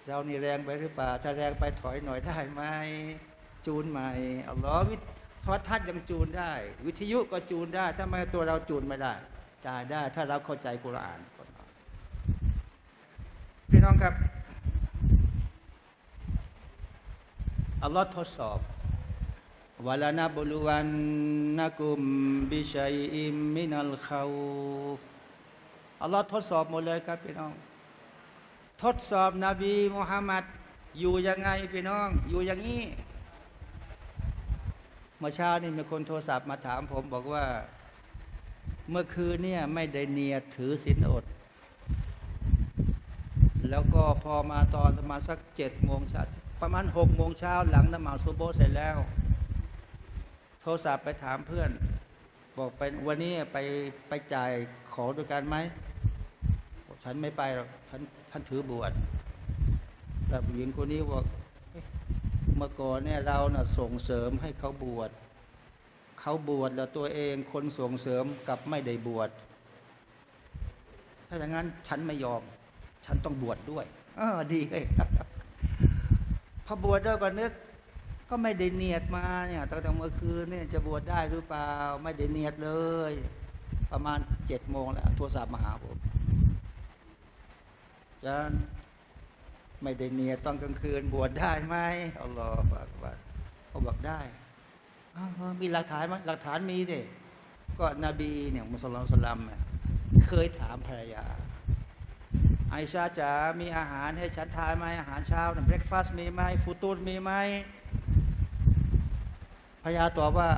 เรานี่แรงไปหรือเปล่าถ้าแรงไปถอยหน่อยได้ไหมจูนใหม่อัลลอฮฺโทรทัศน์ยังจูนได้วิทยุก็จูนได้ถ้าไม่ตัวเราจูนไม่ได้จะได้ถ้าเราเข้าใจกุรอานพี่น้องครับอัลลอฮฺทดสอบวะลานะบุลวันนะกุมบิชัยอิมมินัลคอฟอัลลอฮ์ทดสอบหมดเลยครับพี่น้องทดสอบนบีมุฮัมมัดอยู่ยังไงพี่น้องอยู่อย่างนี้เมื่อเช้านี่มีคนโทรศัพท์มาถามผมบอกว่าเมื่อคืนเนี่ยไม่ได้เนียดถือศีลอดแล้วก็พอมาตอนประมาณสัก7 โมงเช้าประมาณ6 โมงเช้าหลังนมาซุบฮ์เสร็จแล้วโทรศัพท์ไปถามเพื่อนบอกไปวันนี้ไปจ่ายขอด้วยกันไหมฉันไม่ไปหรอกฉันถือบวชแต่ผู้หญิงคนนี้บอกเมื่อก่อนเนี่ยเรานะส่งเสริมให้เขาบวชแล้วตัวเองคนส่งเสริมกลับไม่ได้บวชถ้าอย่างนั้นฉันไม่ยอมฉันต้องบวชด้วยดีเลยพอบวชแล้วก็นึกก็ไม่ได้เนียดมาเนี่ยตั้งแต่เมื่อคืนเนี่ยจะบวชได้หรือเปล่าไม่ได้เนียดเลยประมาณ7 โมงแล้วโทรศัพท์มาหาผมจะไม่ได้เนียดตอนกลางคืนบวชได้ไหมอัลลอฮฺบอกว่าเขาบอกได้มีหลักฐานไหมหลักฐานมีสิก็นบีเนี่ยมุสลิมเคยถามภรรยาไอชาจ๋ามีอาหารให้ฉันทานไหมอาหารเช้าเนี่ยเบรคฟาสต์มีไหมฟูตูดมีไหมภรรยาตอบว่า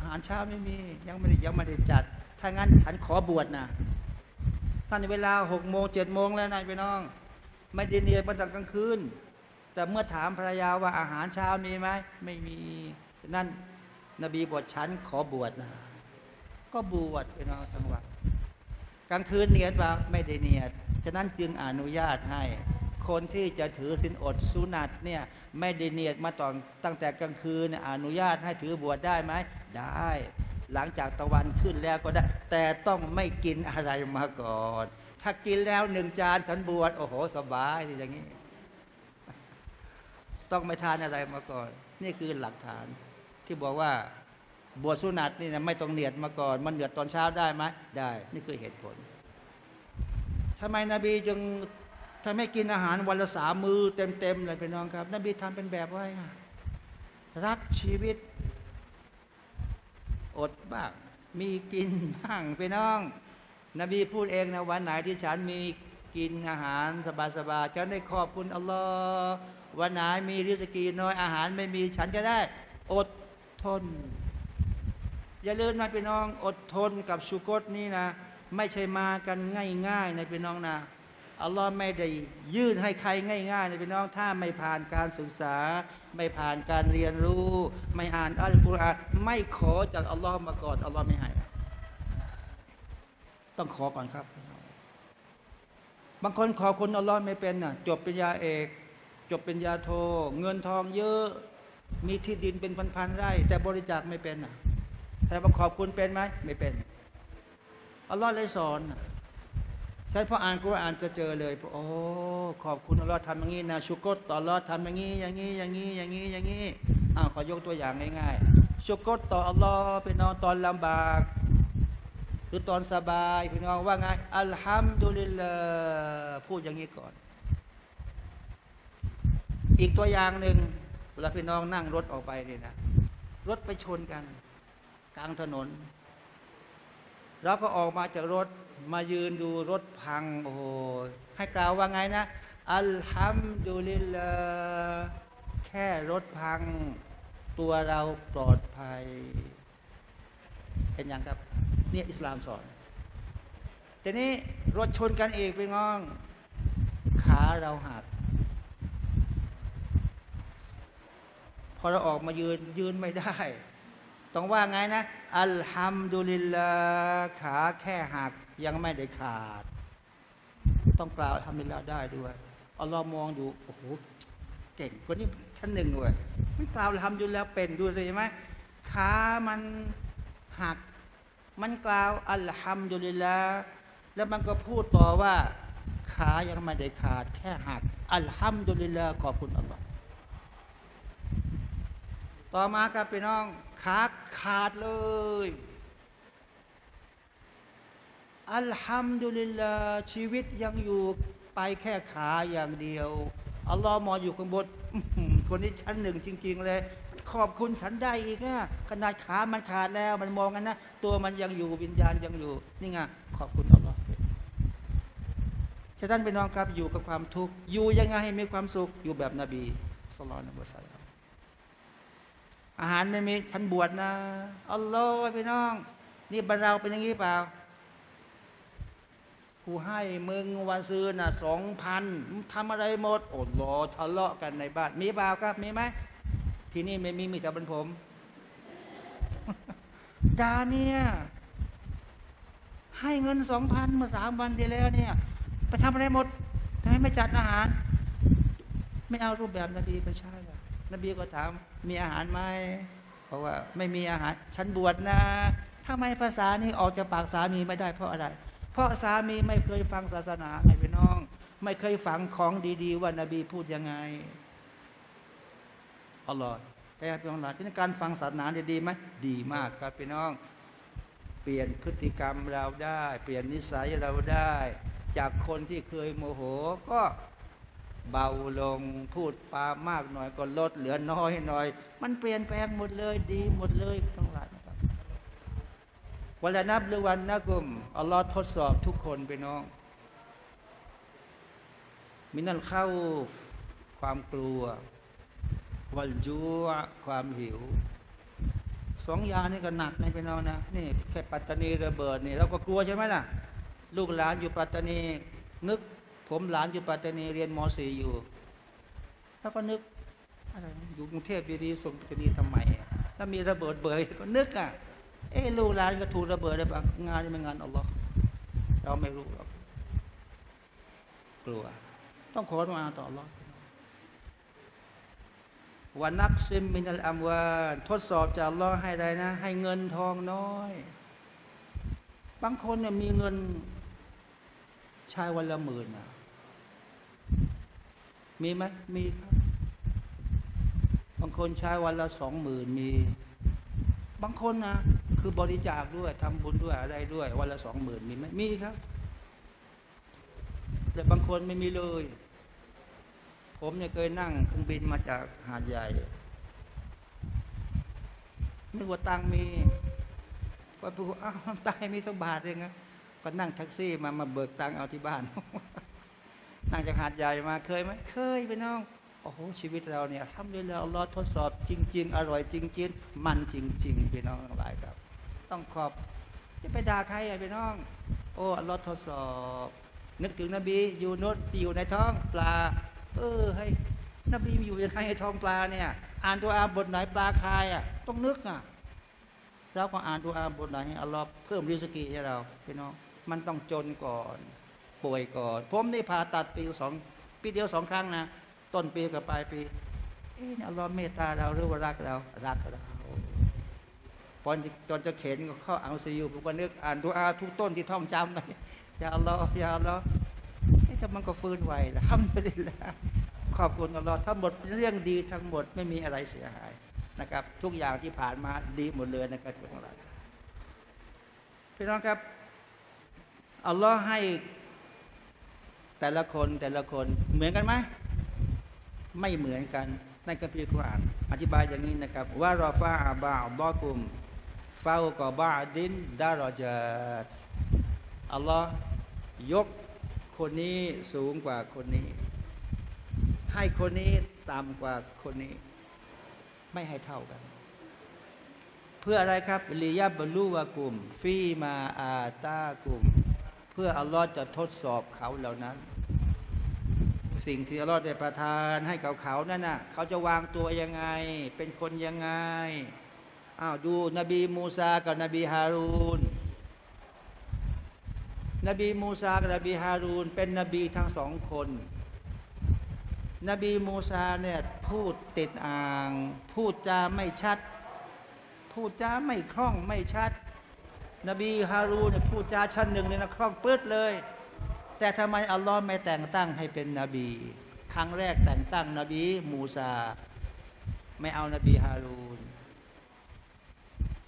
อาหารเช้าไม่มียังไม่ได้จัดถ้างั้นฉันขอบวชนะตอนเวลา6 โมง 7 โมงแล้วนายพี่น้องไม่ได้เนียดมาตั้งกลางคืนแต่เมื่อถามภรรยาว่าอาหารเช้ามีไหมไม่มีฉะนั้นนบีบอกฉันขอบวชนะก็ ก็บวชเป็นเอาทั้งวันกลางคืนเนียดว่าไม่ได้เนียดฉะนั้นจึงอนุญาตให้คนที่จะถือศีลอดสุนัตเนี่ยไม่ได้เนียดมาตอนตั้งแต่กลางคืนอนุญาตให้ถือบวชได้ไหมได้หลังจากตะวันขึ้นแล้วก็ได้แต่ต้องไม่กินอะไรมาก่อนถ้ากินแล้วหนึ่งจานฉันบวชโอ้โหสบายอย่างนี้ต้องไม่ทานอะไรมาก่อนนี่คือหลักฐานที่บอกว่าบวชสุนัตนี่นะไม่ต้องเนียดมาก่อนมันเนียดตอนเช้าได้ไหมได้นี่คือเหตุผลทำไมนบีจึงทำให้กินอาหารวันละสามมื้อเต็มๆเลยพี่น้องครับนบีทำเป็นแบบไว้รักชีวิตอดบ้างมีกินบ้างพี่น้องนบีพูดเองนะวันไหนที่ฉันมีกินอาหารสบายๆฉันได้ขอบคุณอัลลอฮ์วันไหนมีริสกีน้อยอาหารไม่มีฉันจะได้อดทนอย่าลืมนะพี่น้องอดทนกับสุกตนี่นะไม่ใช่มากันง่ายๆนะพี่น้องนะอัลลอฮ์ไม่ได้ยื่นให้ใครง่ายๆนะพี่น้องถ้าไม่ผ่านการศึกษาไม่ผ่านการเรียนรู้ไม่อ่านอัลกุรอานไม่ขอจากอัลลอฮ์มาก่อนอัลลอฮ์ไม่ให้ต้องขอก่อนครับบางคนขอคนอัลลอฮ์ไม่เป็นน่ะจบปริญญาเอกจบปริญญาโทเงินทองเยอะมีที่ดินเป็นพันๆไร่แต่บริจาคไม่เป็นน่ะแต่ว่าขอบคุณเป็นไหมไม่เป็นอัลลอฮ์เลยสอนใช่พออ่านกุรอานจะเจอเลยโอ้ขอบคุณอัลลอฮ์ทำอย่างนี้นะชุกรต่ออัลลอฮ์ทำอย่างนี้อย่างนี้อย่างนี้อย่างนี้อย่างนี้ขอยกตัวอย่างง่ายๆชุกรต่ออัลลอฮ์ไปนอนตอนลำบากหรือตอนสบายพี่น้องว่าไงอัลฮัมดุลิลลาฮฺพูดอย่างนี้ก่อนอีกตัวอย่างหนึ่งเวลาพี่น้องนั่งรถออกไปนี่นะรถไปชนกันกลางถนนแล้วก็ออกมาจากรถมายืนดูรถพังโอ้โหให้กล่าวว่าไงนะอัลฮัมดุลิลลาฮฺแค่รถพังตัวเราปลอดภัยเห็นยังครับเนี่ยอิสลามสอนทีนี้รถชนกันเองไปง้องขาเราหักพอเราออกมายืนไม่ได้ต้องว่าไงนะอัลฮัมดุลิลลาฮฺขาแค่หักยังไม่ได้ขาดต้องกล่าวอัลฮัมดุลิลลาฮฺได้ด้วยอัลลอฮฺมองอยู่โอ้โหเก่งคนนี้ชั้นหนึ่งเลยไม่กล่าวอัลฮัมดุลิลลาฮฺเป็นดูสิไหมขามันหักมันกล่าวอัลฮัมดุลิลลาฮฺแล้วมันก็พูดต่อว่าขายังไม่ได้ขาดแค่หักอัลฮัมดุลิลลาฮฺขอบคุณอัลลอฮฺต่อมาครับพี่น้องขาขาดเลยอัลฮัมดุลิลลาฮฺชีวิตยังอยู่ไปแค่ขาอย่างเดียวอัลลอฮฺมองอยู่ข้างบนคนนี้ชั้นหนึ่งจริงๆเลยขอบคุณฉันได้อีกนะขนาดขามันขาดแล้วมันมองกันนะตัวมันยังอยู่วิญญาณยังอยู่นี่ไงขอบคุณอัลลอฮฺท่านพี่น้องครับอยู่กับความทุกข์อยู่ยังไงให้มีความสุขอยู่แบบนบีศ็อลลัลลอฮุอะลัยฮิวะซัลลัมอาหารไม่มีฉันบวชนะอัลลอฮฺพี่น้องนี่บ้านเราเป็นอย่างนี้เปล่ากูให้มึงวันซื้อน่ะ2,000ทำอะไรหมดโอ้โหทะเลาะกันในบ้านมีเปล่าครับมีไหมที่นี่ไม่มีมีแต่เป็นผมด่าเมียให้เงิน2,000มา3 วันที่แล้วเนี่ยไปทำอะไรหมดทำไมไม่จัดอาหารไม่เอารูปแบบนบีไปใช่หรอนบีก็ถามมีอาหารไหมเพราะว่าไม่มีอาหารฉันบวชนะทำไมภาษานี้ออกจากปากสามีไม่ได้เพราะอะไรเพราะสามีไม่เคยฟังศาสนาไงพี่น้องไม่เคยฟังของดีๆว่านบีพูดยังไงอัลลอฮฺแต่พี่น้องหลานที่การฟังศาสนาดีไหมดีมากครับพี่น้องเปลี่ยนพฤติกรรมเราได้เปลี่ยนนิสัยเราได้จากคนที่เคยโมโหก็เบาลงพูดปามากหน่อยก็ลดเหลือน้อยหน่อยมันเปลี่ยนแปลงหมดเลยดีหมดเลยทั้งหลายนะครับวันละนับหรือวันนะกุมอัลลอฮฺทดสอบทุกคนไปน้องมินัลเข้าความกลัววัลจูอะความหิว2 อย่างนี่ก็หนักในไปน้องนะนี่แค่ปัตตานีระเบิดนี่เราก็กลัวใช่ไหมล่ะลูกหลานอยู่ปัตตานีนึกผมหลานอยู่ปัตตานีเรียนม.4 อยู่แล้วก็นึกอยู่กรุงเทพอยู่ดีส่งปัตตานีทำไมถ้ามีระเบิดเบยก็นึกอ่ะ ลูกหลานก็ถูกระเบิดได้ปะงานนี้เป็นงานอัลลอฮ์เราไม่รู้หรอกกลัวต้องขอดุอาต่ออัลลอฮ์วันนักซิมมินัลอัมวาลทดสอบจากอัลลอฮ์ให้ได้นะให้เงินทองน้อยบางคนเนี่ยมีเงินใช้วันละหมื่นนะมีไหมมีครับบางคนใช้วันละ20,000มีบางคนนะคือบริจาคด้วยทำบุญด้วยอะไรด้วยวันละ20,000มีไหมมีครับแต่บางคนไม่มีเลยผมเนี่ยเคยนั่งเครื่องบินมาจากหาดใหญ่นึกว่าตังมีก็พูดอ้าวตายมี2 บาทเองนะก็นั่งแท็กซี่มาเบิกตังเอาที่บ้าน นั่งจากหาดใหญ่มาเคยไหมเคยไปน้องโอ้โหชีวิตเราเนี่ยทำด้วยแล้วอัลลอฮ์ทดสอบจริงๆอร่อยจริงๆมันจริงๆพี่น้องทั้งหลายครับต้องขอบจะไปด่าใครพี่น้องโอ้อัลลอฮ์ทดสอบนึกถึงนบียูนุสที่อยู่ในท้องปลาให้นบีมีอยู่ยังไงในท้องปลาเนี่ยอ่านตัวอาบทไหนปลาคายอ่ะต้องนึกอ่ะเราก็อ่านตัวอาบทไหนให้อัลลอฮ์เพิ่มริสกีให้เราพี่น้องมันต้องจนก่อนป่วยก่อนผมได้ผ่าตัดปีเดียว2 ครั้งนะต้นปีกับปลายปีอัลลอฮ์เมตตาเราหรือว่ารักเราตอนจะเข็นก็เข้าอัลซียูผมก็นึกอ่านตัวอาทุกต้นที่ท่องจำไปอย่าอัลลอฮ์อย่าอัลลอฮ์แต่มันก็ฟื้นไวแล้วทำไปได้แล้วขอบคุณอัลลอฮ์ทั้งหมดเรื่องดีทั้งหมดไม่มีอะไรเสียหายนะครับทุกอย่างที่ผ่านมาดีหมดเลยนะครับทุกท่านพี่น้องครับอัลลอฮ์ให้แต่ละคนเหมือนกันไหมไม่เหมือนกันในคัมภีร์กุรอานอธิบายอย่างนี้นะครับว่ารอฟาอับบาบอกุมฟาวกอบาดินดารอจัดอัลลอฮ์ยกคนนี้สูงกว่าคนนี้ให้คนนี้ต่ำกว่าคนนี้ไม่ให้เท่ากันเพื่ออะไรครับลิยับบลูวะกุมฟีมาอาตากุมเพื่ออัลลอฮ์จะทดสอบเขาเหล่านั้นสิ่งที่อัลลอฮ์ได้ประทานให้เขานั่นน่ะเขาจะวางตัวยังไงเป็นคนยังไงอ้าวดูนบีมูซากับนบีฮารูนนบีมูซากับนบีฮารูนเป็นนบีทั้ง2 คนนบีมูซาเนี่ยพูดติดอ่างพูดจาไม่ชัดพูดจาไม่คล่องไม่ชัดนบีฮารูนเนี่ยพูดจาชั้นหนึ่งเลยนะคล่องปื๊ดเลยแต่ทำไมอัลลอฮ์ไม่แต่งตั้งให้เป็นนบีครั้งแรกแต่งตั้งนบีมูซาไม่เอานบีฮารูน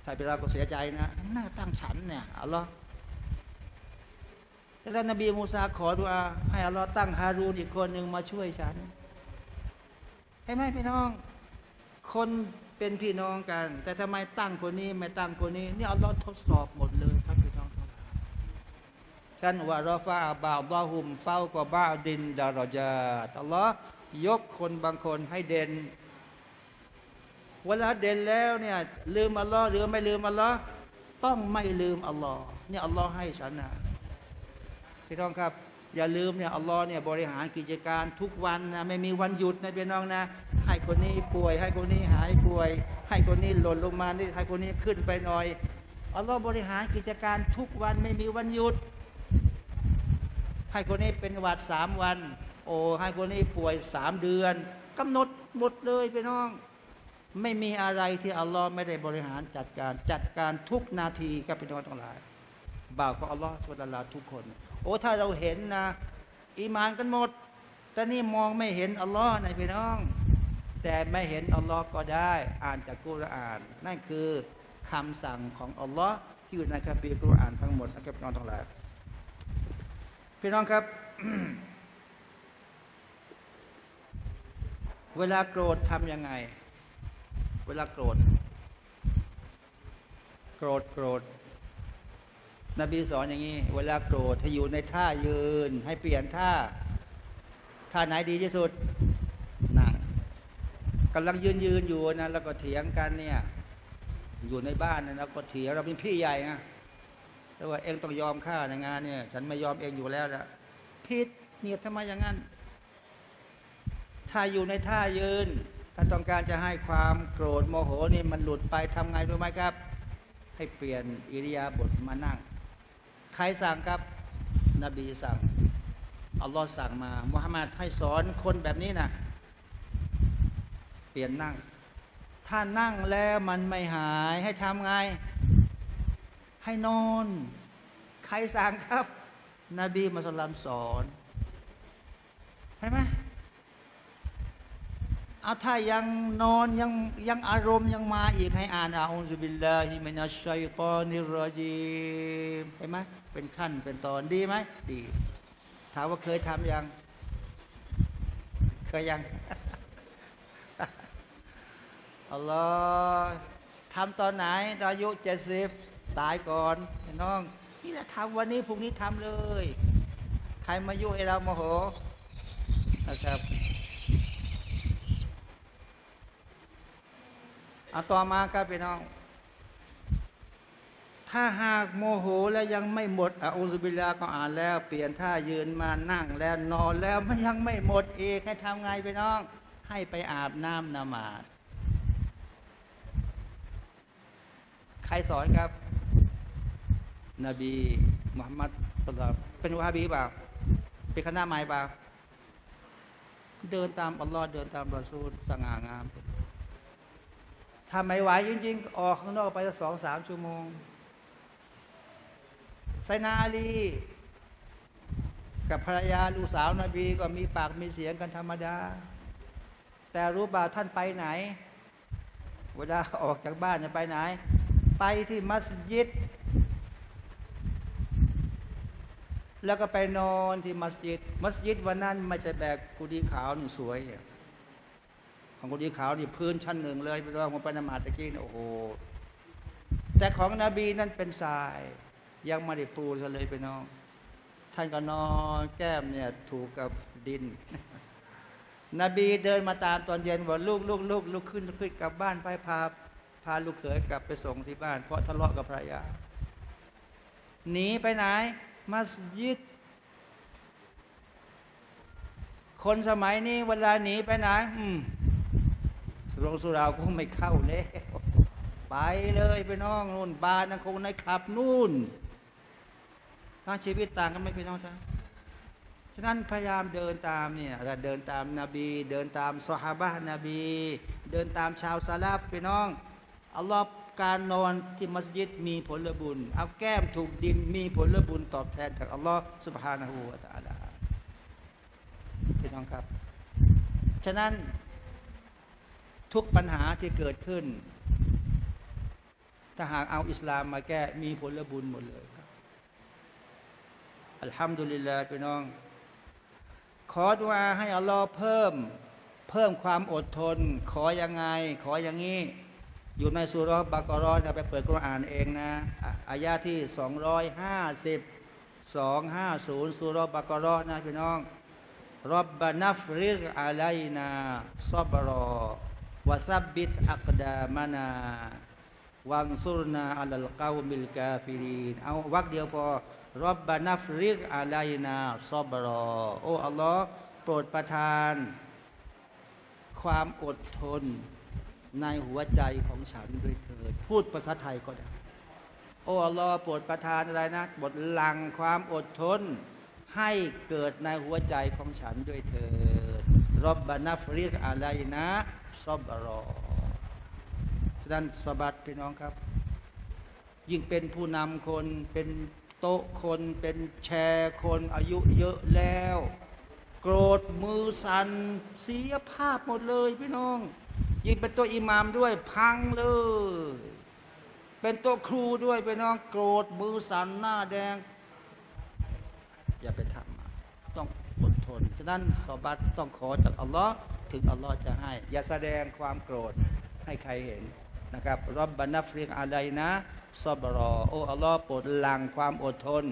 ถ้าเป็นเราก็เสียใจนะหน้าตั้งฉันเนี่ยอัลลอฮ์แล้วนบีมูซาขอดุอาให้อัลลอฮ์ตั้งฮารูนอีกคนหนึ่งมาช่วยฉันเห็นไหมพี่น้องคนเป็นพี่น้องกันแต่ทำไมตั้งคนนี้ไม่ตั้งคนนี้นี่อัลลอฮ์ทดสอบหมดเลยครับพี่น้องฉันว่ารอฟาบ่าวบ่าหุมเฝ้ากับบ่าวดินดารอจาอัลลอฮ์ยกคนบางคนให้เด่นเวลาเด่นแล้วเนี่ยลืมอัลลอฮ์หรือไม่ลืมอัลลอฮ์ต้องไม่ลืมอัลลอฮ์นี่อัลลอฮ์ให้ฉันนะพี่น้องครับอย่าลืมเนี่ยอัลลอฮ์เนี่ยบริหารกิจการทุกวันนะไม่มีวันหยุดนะพี่น้องนะให้คนนี้ป่วยให้คนนี้หายป่วยให้คนนี้หล่นลงมาให้คนนี้ขึ้นไปหน่อยอัลลอฮ์บริหารกิจการทุกวันไม่มีวันหยุดให้คนนี้เป็นหวัด3 วันโอ้ให้คนนี้ป่วย3 เดือนกำหนดหมดเลยพี่น้องไม่มีอะไรที่อัลลอฮ์ไม่ได้บริหารจัดการทุกนาทีครับพี่น้องทั้งหลายบ่าวของอัลลอฮ์สุลลาทุกคนโอ้ถ้าเราเห็นนะอีมานกันหมดแต่นี่มองไม่เห็นอัลลอฮ์นะพี่น้องแต่ไม่เห็นอัลลอฮ์ก็ได้อ่านจากกุรอานนั่นคือคำสั่งของอัลลอฮ์ที่อยู่ในคัมภีร์กุรอานทั้งหมดนะครับพี่น้องทั้งหลายพี่น้องครับ เวลาโกรธทำยังไงเวลาโกรธนบีสอนอย่างนี้เวลาโกรธให้อยู่ในท่ายืนให้เปลี่ยนท่าไหนดีที่สุดนั่งกำลังยืนอยู่นะแล้วก็เถียงกันเนี่ยอยู่ในบ้านนะแล้วก็เถียงเราเป็นพี่ใหญ่นะแล้วว่าเองต้องยอมข้าในงานเนี่ยฉันไม่ยอมเองอยู่แล้วนะผิดเนี่ยทำไมอย่างนั้นถ้าอยู่ในท่ายืนถ้าต้องการจะให้ความโกรธโมโหนี่มันหลุดไปทำไงรู้ไหมครับ ให้เปลี่ยนอิริยาบถมานั่งใครสั่งครับนบีสั่งอัลลอฮ์สั่งมามุฮัมมัดให้สอนคนแบบนี้นะเปลี่ยนนั่งถ้านั่งแล้วมันไม่หายให้ทำไงให้นอนใครสั่งครับนบีมุฮัมมัดสอนใช่ไหมเอาถ้ายังนอนยังอารมณ์ยังมาอีกให้อ่านอาอูซุบิลลาฮิมินัชชัยฏอนิรรอญีมใช่ไหมเป็นขั้นเป็นตอนดีไหมดีถามว่าเคยทำยังเคยยังอัลลอฮ์ทำตอนไหนตอนอายุ70ตายก่อนน้องนี่แหละทำวันนี้พรุ่งนี้ทำเลยใครมายุให้เราโมโหนะครับเอาต่อมาครับพี่น้องถ้าหากโมโหแล้วยังไม่หมดอูซุบิลลาฮฺก็อ่านแล้วเปลี่ยนท่ายืนมานั่งแล้วนอนแล้วมันยังไม่หมดเองให้ทำไงพี่น้องให้ไปอาบน้ำนมาดใครสอนครับนบีมุฮัมมัดศ็อลลัลลอฮุอะลัยฮิวะซัลลัมเป็นวะฮาบีเปล่าเป็นคณะใหม่เปล่าเดินตามอัลลอฮ์เดินตามรอซูลสง่างามถ้าไม่ไหวจริงๆออกข้างนอกไปสัก 2-3 ชั่วโมงไซนาอาลีกับภรรยาลูกสาวนบีก็มีปากมีเสียงกันธรรมดาแต่รู้บ่าวท่านไปไหนเวลาออกจากบ้านจะไปไหนไปที่มัสยิดแล้วก็ไปนอนที่มัสยิดวันนั้นไม่ใช่แบบกุฏิขาวนี่สวยของกุฏิขาวนี่พื้นชั้นหนึ่งเลยไปว่าผมไปนมาตะกี้โอ้โหแต่ของนบีนั่นเป็นทรายยังไม่ได้ปูซะเลยไปน้องท่านก็นอนแก้มเนี่ยถูกกับดิน นบีเดินมาตามตอนเย็นว่าลูกขึ้นกลับบ้านไปพาลูกเขยกลับไปส่งที่บ้านเพราะทะเลาะกับภรรยาหนีไปไหนมัสยิดคนสมัยนี้เวลาหนีไปไหนโรงสุราคงไม่เข้าแล้วไปเลยไปน้องนู่นบาร์นั่งคงในขับนู่นทั้งชีวิตต่างกันไม่พี่น้องจ้ะฉะนั้นพยายามเดินตามเนี่ยเดินตามนบีเดินตามซอฮาบะห์นบีเดินตามชาวซะลัฟพี่น้องอัลลอฮ์การนอนที่มัสยิดมีผลบุญเอาแก้มถูกดินมีผลบุญตอบแทนจากอัลลอฮ์ซุบฮานะฮูวะตะอาลาพี่น้องครับฉะนั้นทุกปัญหาที่เกิดขึ้นถ้าหากเอาอิสลามมาแก้มีผลบุญหมดเลยครับอัลฮัมดุลิลลาฮฺพี่น้องขอดุอาให้อัลลอฮ์เพิ่มความอดทนขอยังไงขออย่างนี้อยู่ในซูเราะห์บะเกาะเราะห์ไปเปิดกุรอานเองนะอายะที่ 250 250 ซูเราะห์บะเกาะเราะห์นะพี่น้องร็อบบะนัฟริกอะลัยนาซอบรอวะซับบิตอักดามะนาวังซุรนาอัลกอมิลกาฟิรีนเอาวักเดียวพอร็อบบะนัฟริกอะลัยนาซอบรอโอ้อัลลอฮ์โปรดประทานความอดทนในหัวใจของฉันด้วยเถิดพูดภาษาไทยก็ได้โอ้อัลลอฮ์โปรดประทานอะไรนะบทหลังความอดทนให้เกิดในหัวใจของฉันด้วยเถิดร็อบบะนัฟริกอะลัยนาซอบรอดันสบัดพี่น้องครับยิ่งเป็นผู้นำคนเป็นโต๊ะคนเป็นแชร์คนอายุเยอะแล้วโกรธมือสั่นเสียภาพหมดเลยพี่น้องยิ่งเป็นตัวอิหม่ามด้วยพังเลยเป็นตัวครูด้วยพี่น้องโกรธมือสั่นหน้าแดงอย่าไปทำต้องอดทนฉะนั้นสบัดต้องขอจากอัลลอฮ์ถึงอัลลอฮ์จะให้อย่าแสดงความโกรธให้ใครเห็นนะครับร็อบบะนัฟริกอะลัยนาซอบรอโอ้อัลลอฮ์โปรดหลั่งความอดทน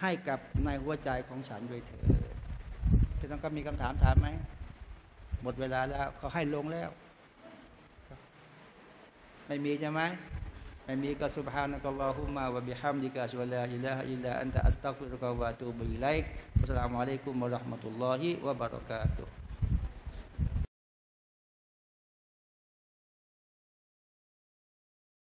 ให้กับในหัวใจของฉันด้วยเถิดพี่น้องก็มีคำถามถามไหมหมดเวลาแล้วเขาให้ลงแล้วไม่มีใช่ไหมไม่มีก็ซุบฮานะกัลลอฮุมมะวะบิฮัมดิกะอัชฮะดุอัลลาอิลาฮะอิลลัอันตะอัสตัฆฟิรุกะวะอะตูบุอิลัยกอัสสลามุอะลัยกุมวะเราะห์มะตุลลอฮิวะบะเราะกาตุฮ์